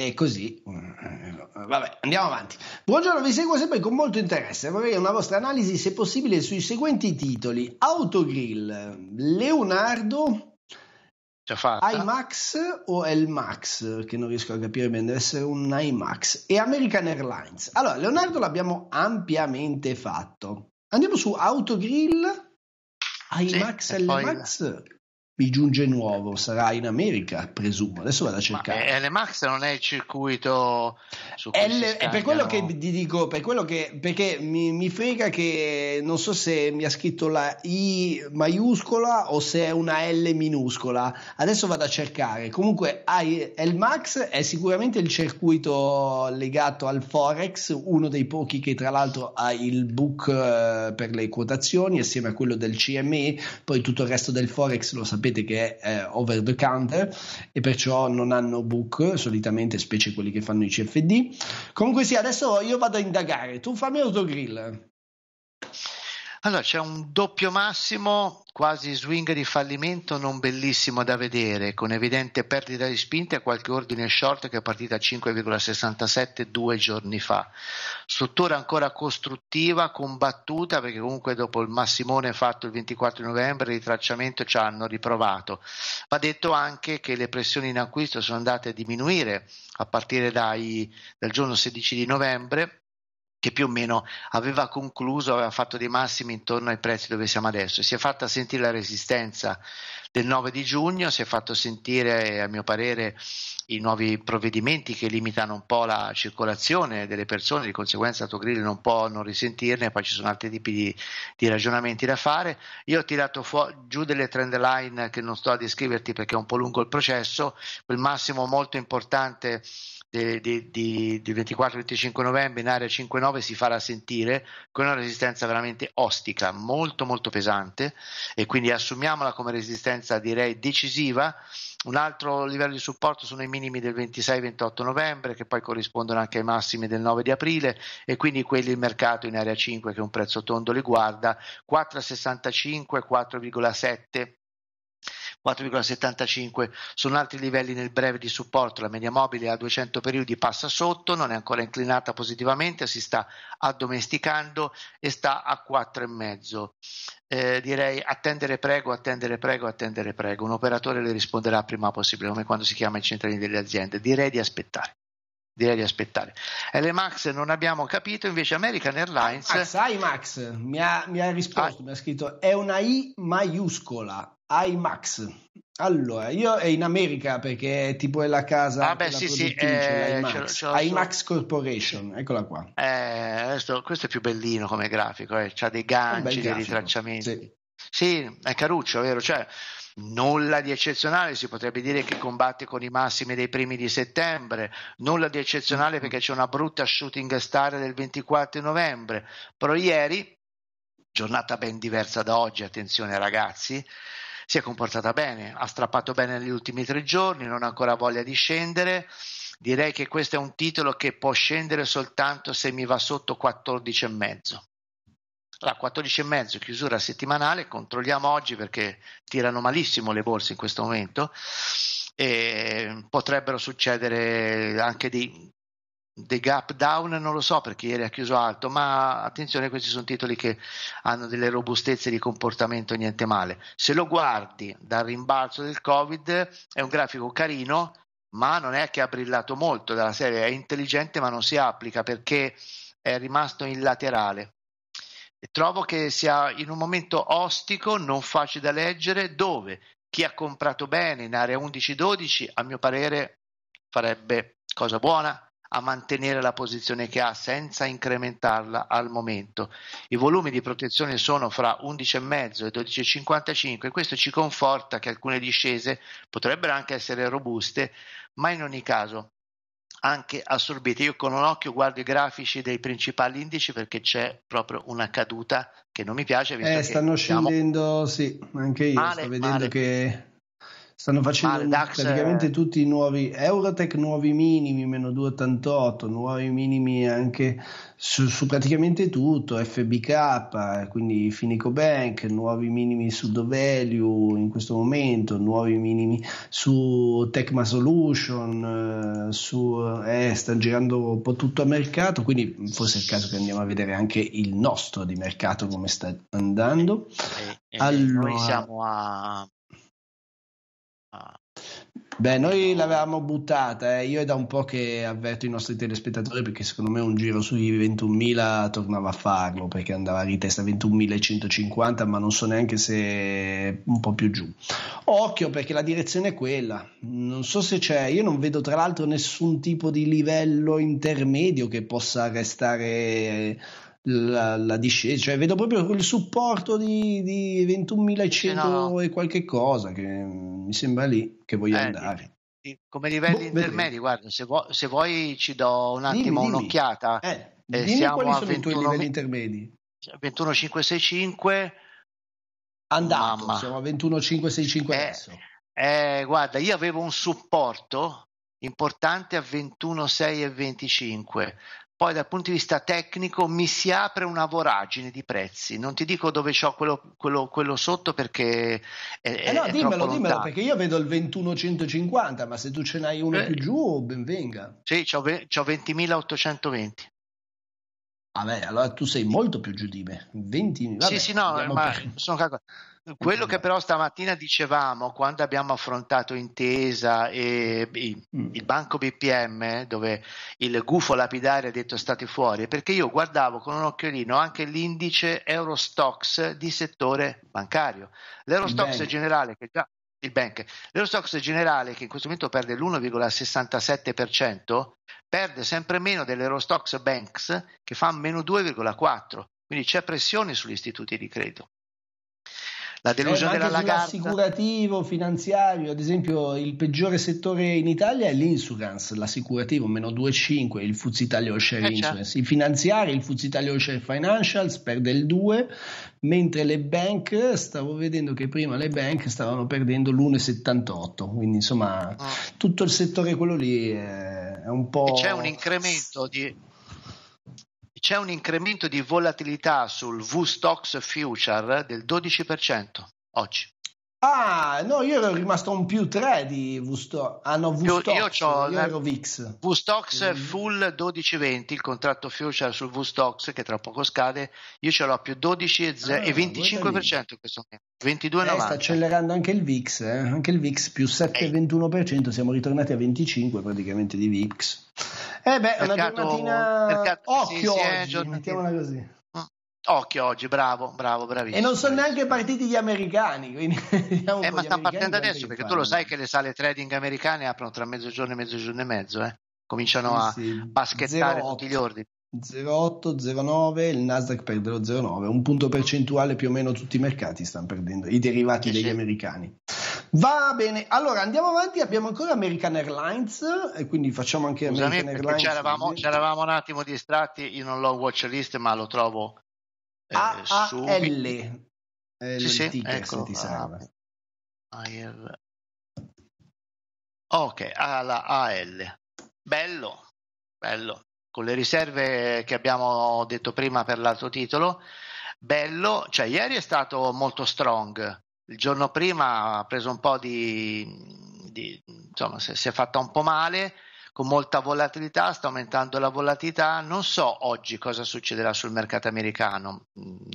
E così, vabbè, andiamo avanti. Buongiorno, vi seguo sempre con molto interesse. Vorrei una vostra analisi, se possibile, sui seguenti titoli: Autogrill, Leonardo, IMAX o LMAX, che non riesco a capire bene, deve essere un IMAX, e American Airlines. Allora, Leonardo l'abbiamo ampiamente fatto. Andiamo su Autogrill, IMAX, sì, LMAX. Mi giunge nuovo, sarà in America, presumo. Adesso vado a cercare. LMAX non è il circuito su cui è per quello che ti dico, per quello che, perché mi frega che non so se mi ha scritto la I maiuscola o se è una L minuscola. Adesso vado a cercare. Comunque LMAX è sicuramente il circuito legato al Forex, uno dei pochi che tra l'altro ha il book per le quotazioni assieme a quello del CME. Poi tutto il resto del Forex lo sapete che è over the counter e perciò non hanno book solitamente, specie quelli che fanno i CFD. Comunque sì, adesso io vado a indagare. Tu fammi Autogrill. Allora, c'è un doppio massimo, quasi swing di fallimento, non bellissimo da vedere, con evidente perdita di spinta e qualche ordine short che è partita a 5,67 2 giorni fa. Struttura ancora costruttiva, combattuta, perché comunque dopo il massimone fatto il 24 novembre, il ritracciamento ci hanno riprovato. Va detto anche che le pressioni in acquisto sono andate a diminuire a partire dal giorno 16 di novembre, che più o meno aveva concluso, aveva fatto dei massimi intorno ai prezzi dove siamo adesso. Si è fatta sentire la resistenza del 9 di giugno, si è fatto sentire, a mio parere, i nuovi provvedimenti che limitano un po' la circolazione delle persone, di conseguenza Autogrill non può non risentirne, poi ci sono altri tipi di ragionamenti da fare. Io ho tirato giù delle trend line che non sto a descriverti perché è un po' lungo il processo, quel massimo molto importante di 24-25 novembre in area 5.9 si farà sentire con una resistenza veramente ostica, molto molto pesante, e quindi assumiamola come resistenza, direi decisiva. Un altro livello di supporto sono i minimi del 26-28 novembre che poi corrispondono anche ai massimi del 9 di aprile, e quindi quelli il mercato in area 5, che è un prezzo tondo, li guarda 4,65, 4,7, 4,75 sono altri livelli nel breve di supporto. La media mobile a 200 periodi passa sotto, non è ancora inclinata positivamente, si sta addomesticando e sta a 4,5. Direi attendere prego, un operatore le risponderà prima possibile, come quando si chiama i centrali delle aziende. Direi di aspettare. LMAX non abbiamo capito, invece American Airlines IMAX mi ha risposto, mi ha scritto è una I maiuscola. IMAX. Allora, io è in America perché è tipo è la casa IMAX Corporation, eccola qua. Questo è più bellino come grafico, c'ha dei ganci, dei ritracciamenti. Sì, è caruccio, vero? Cioè, nulla di eccezionale, si potrebbe dire che combatte con i massimi dei primi di settembre, nulla di eccezionale perché c'è una brutta shooting star del 24 novembre, però ieri, giornata ben diversa da oggi, attenzione ragazzi, si è comportata bene, ha strappato bene negli ultimi 3 giorni, non ha ancora voglia di scendere. Direi che questo è un titolo che può scendere soltanto se mi va sotto 14,5. La 14,5 chiusura settimanale, controlliamo oggi perché tirano malissimo le borse in questo momento e potrebbero succedere anche dei gap down, non lo so perché ieri ha chiuso alto, ma attenzione, questi sono titoli che hanno delle robustezze di comportamento, niente male. Se lo guardi dal rimbalzo del Covid è un grafico carino, ma non è che ha brillato molto, dalla serie è intelligente ma non si applica perché è rimasto in laterale. Trovo che sia in un momento ostico, non facile da leggere, dove chi ha comprato bene in area 11-12 a mio parere farebbe cosa buona a mantenere la posizione che ha senza incrementarla al momento. I volumi di protezione sono fra 11,5 e 12,55, questo ci conforta che alcune discese potrebbero anche essere robuste, ma in ogni caso anche assorbite. Io con un occhio guardo i grafici dei principali indici perché c'è proprio una caduta che non mi piace. Visto stanno scendendo, sì, anche io sto vedendo che stanno facendo praticamente tutti i nuovi Eurotech, nuovi minimi, meno 2,88, nuovi minimi anche su praticamente tutto, FBK, quindi Finicobank, nuovi minimi su Dovelio in questo momento, nuovi minimi su Tecma Solution, sta girando un po' tutto a mercato, quindi forse è il caso che andiamo a vedere anche il nostro di mercato come sta andando. Allora, noi siamo a... noi l'avevamo buttata, io è da un po' che avverto i nostri telespettatori perché secondo me un giro sui 21.000 tornava a farlo perché andava a ritesta 21.150, ma non so neanche se un po' più giù. Occhio perché la direzione è quella, non so se c'è, io non vedo tra l'altro nessun tipo di livello intermedio che possa arrestare la discesa, cioè vedo proprio quel supporto di 21.100 e qualche cosa che mi sembra lì che voglio andare come livelli intermedi. Guarda, se vuoi ci do un attimo un'occhiata, siamo a 21 livelli intermedi, 21.565 andato, siamo a 21.565 adesso. Guarda, io avevo un supporto importante a 21.625. Poi dal punto di vista tecnico mi si apre una voragine di prezzi, non ti dico dove c'ho quello sotto perché è dimmelo perché io vedo il 21.150, ma se tu ce n'hai uno più giù ben venga. Sì, c'ho 20.820. Vabbè, allora tu sei molto più giù di me. 20.000. Sì, no, ma sono calcolato. Quello che però stamattina dicevamo quando abbiamo affrontato Intesa e il Banco BPM, dove il gufo Lapidari ha detto state fuori, perché io guardavo con un occhiolino anche l'indice Eurostox di settore bancario, l'Eurostox generale che già l'Eurostox generale che in questo momento perde l'1,67%, perde sempre meno dell'Eurostox Banks che fa meno 2,4%, quindi c'è pressione sugli istituti di credito. La delusione della Lagarde, assicurativo, finanziario, ad esempio il peggiore settore in Italia è l'insurance, l'assicurativo meno 2,5, il FTSE Italia All-Share Insurance, i finanziari, il FTSE Italia All-Share Financials perde il 2, mentre le bank, stavo vedendo che prima le bank stavano perdendo l'1,78, quindi insomma tutto il settore quello lì è un po'... E c'è un incremento di... C'è un incremento di volatilità sul V-Stox Future del 12% oggi. Ah, no, io ero rimasto un più 3 di V-Stox. Ah no, V-Stox, io ero VIX. V-Stox full 12,20, il contratto future sul V-Stox che tra poco scade, io ce l'ho a più 12,25% in questo momento, 22,90. Sta accelerando anche il VIX, anche il VIX più 7,21%, siamo ritornati a 25 praticamente di VIX. Una giornatina, occhio oggi, mettiamola così. Occhio oggi, bravissimo. E non sono neanche partiti gli americani, quindi diciamo ma stanno partendo adesso, perché tu lo sai che le sale trading americane aprono tra mezzogiorno e mezzo, cominciano a baschettare tutti gli ordini. 0,8, 0,9, il Nasdaq perde lo 0,9, un punto percentuale più o meno tutti i mercati stanno perdendo, i derivati degli americani. Va bene, allora andiamo avanti, abbiamo ancora American Airlines, e quindi facciamo anche American Airlines. C'eravamo un attimo distratti, io non l'ho watch list ma lo trovo su AAL, ecco, ti serve. Ok, alla AAL, bello, con le riserve che abbiamo detto prima per l'altro titolo, bello, cioè ieri è stato molto strong. Il giorno prima ha preso un po' di insomma, si è fatta un po' male, con molta volatilità, sta aumentando la volatilità. Non so oggi cosa succederà sul mercato americano,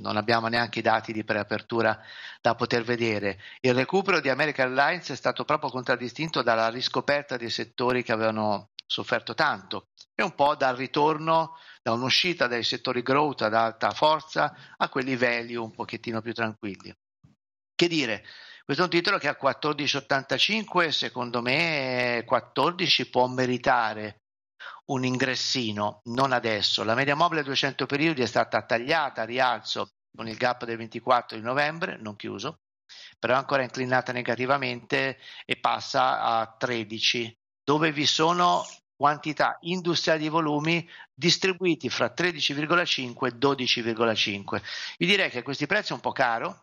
non abbiamo neanche i dati di preapertura da poter vedere. Il recupero di American Airlines è stato proprio contraddistinto dalla riscoperta dei settori che avevano sofferto tanto e un po' dal ritorno, da un'uscita dai settori growth ad alta forza a quelli value un pochettino più tranquilli. Che dire, questo è un titolo che a 14,85 secondo me 14 può meritare un ingressino, non adesso. La media mobile 200 periodi è stata tagliata a rialzo con il gap del 24 di novembre, non chiuso, però ancora inclinata negativamente e passa a 13, dove vi sono quantità industriali di volumi distribuiti fra 13,5 e 12,5. Vi direi che questi prezzi è un po' caro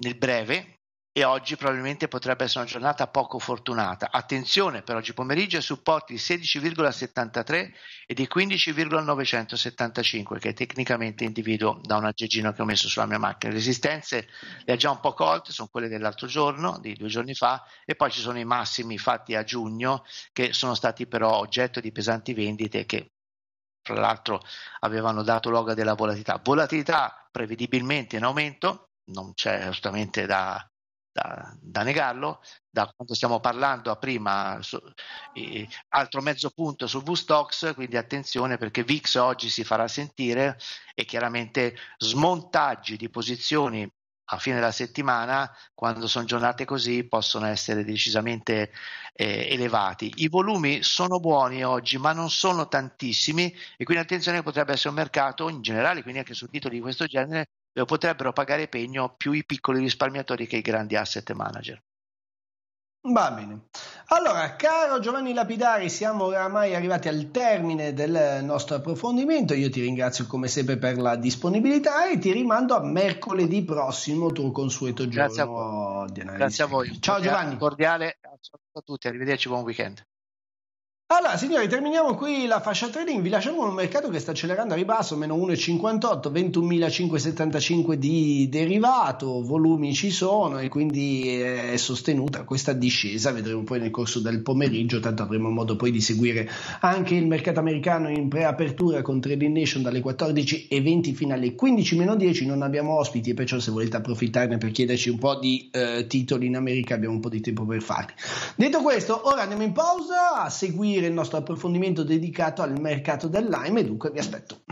nel breve, e oggi probabilmente potrebbe essere una giornata poco fortunata. Attenzione, per oggi pomeriggio supporti di 16,73 e di 15,975 che tecnicamente individuo da un aggeggino che ho messo sulla mia macchina. Le resistenze le ha già un po' colte, sono quelle dell'altro giorno, di 2 giorni fa, e poi ci sono i massimi fatti a giugno che sono stati però oggetto di pesanti vendite che fra l'altro avevano dato luogo della volatilità prevedibilmente in aumento. Non c'è assolutamente da negarlo, da quanto stiamo parlando a prima, altro mezzo punto su V-Stox, quindi attenzione perché VIX oggi si farà sentire e chiaramente smontaggi di posizioni a fine della settimana, quando sono giornate così, possono essere decisamente elevati. I volumi sono buoni oggi, ma non sono tantissimi e quindi attenzione, potrebbe essere un mercato in generale, quindi anche su titoli di questo genere, dove potrebbero pagare pegno più i piccoli risparmiatori che i grandi asset manager. Va bene. Allora, caro Giovanni Lapidari, siamo oramai arrivati al termine del nostro approfondimento. Io ti ringrazio come sempre per la disponibilità e ti rimando a mercoledì prossimo, tuo consueto giorno di analisi. Grazie a voi. Ciao Giovanni. Cordiale a tutti, arrivederci, buon weekend. Allora signori, terminiamo qui la fascia trading, vi lasciamo un mercato che sta accelerando a ribasso, meno 1,58, 21.575 di derivato, volumi ci sono e quindi è sostenuta questa discesa, vedremo poi nel corso del pomeriggio, tanto avremo modo poi di seguire anche il mercato americano in preapertura con Trading Nation dalle 14.20 fino alle 15.10, non abbiamo ospiti e perciò se volete approfittarne per chiederci un po' di titoli in America abbiamo un po' di tempo per farli. Detto questo, ora andiamo in pausa a seguire il nostro approfondimento dedicato al mercato dell'AIM e dunque vi aspetto.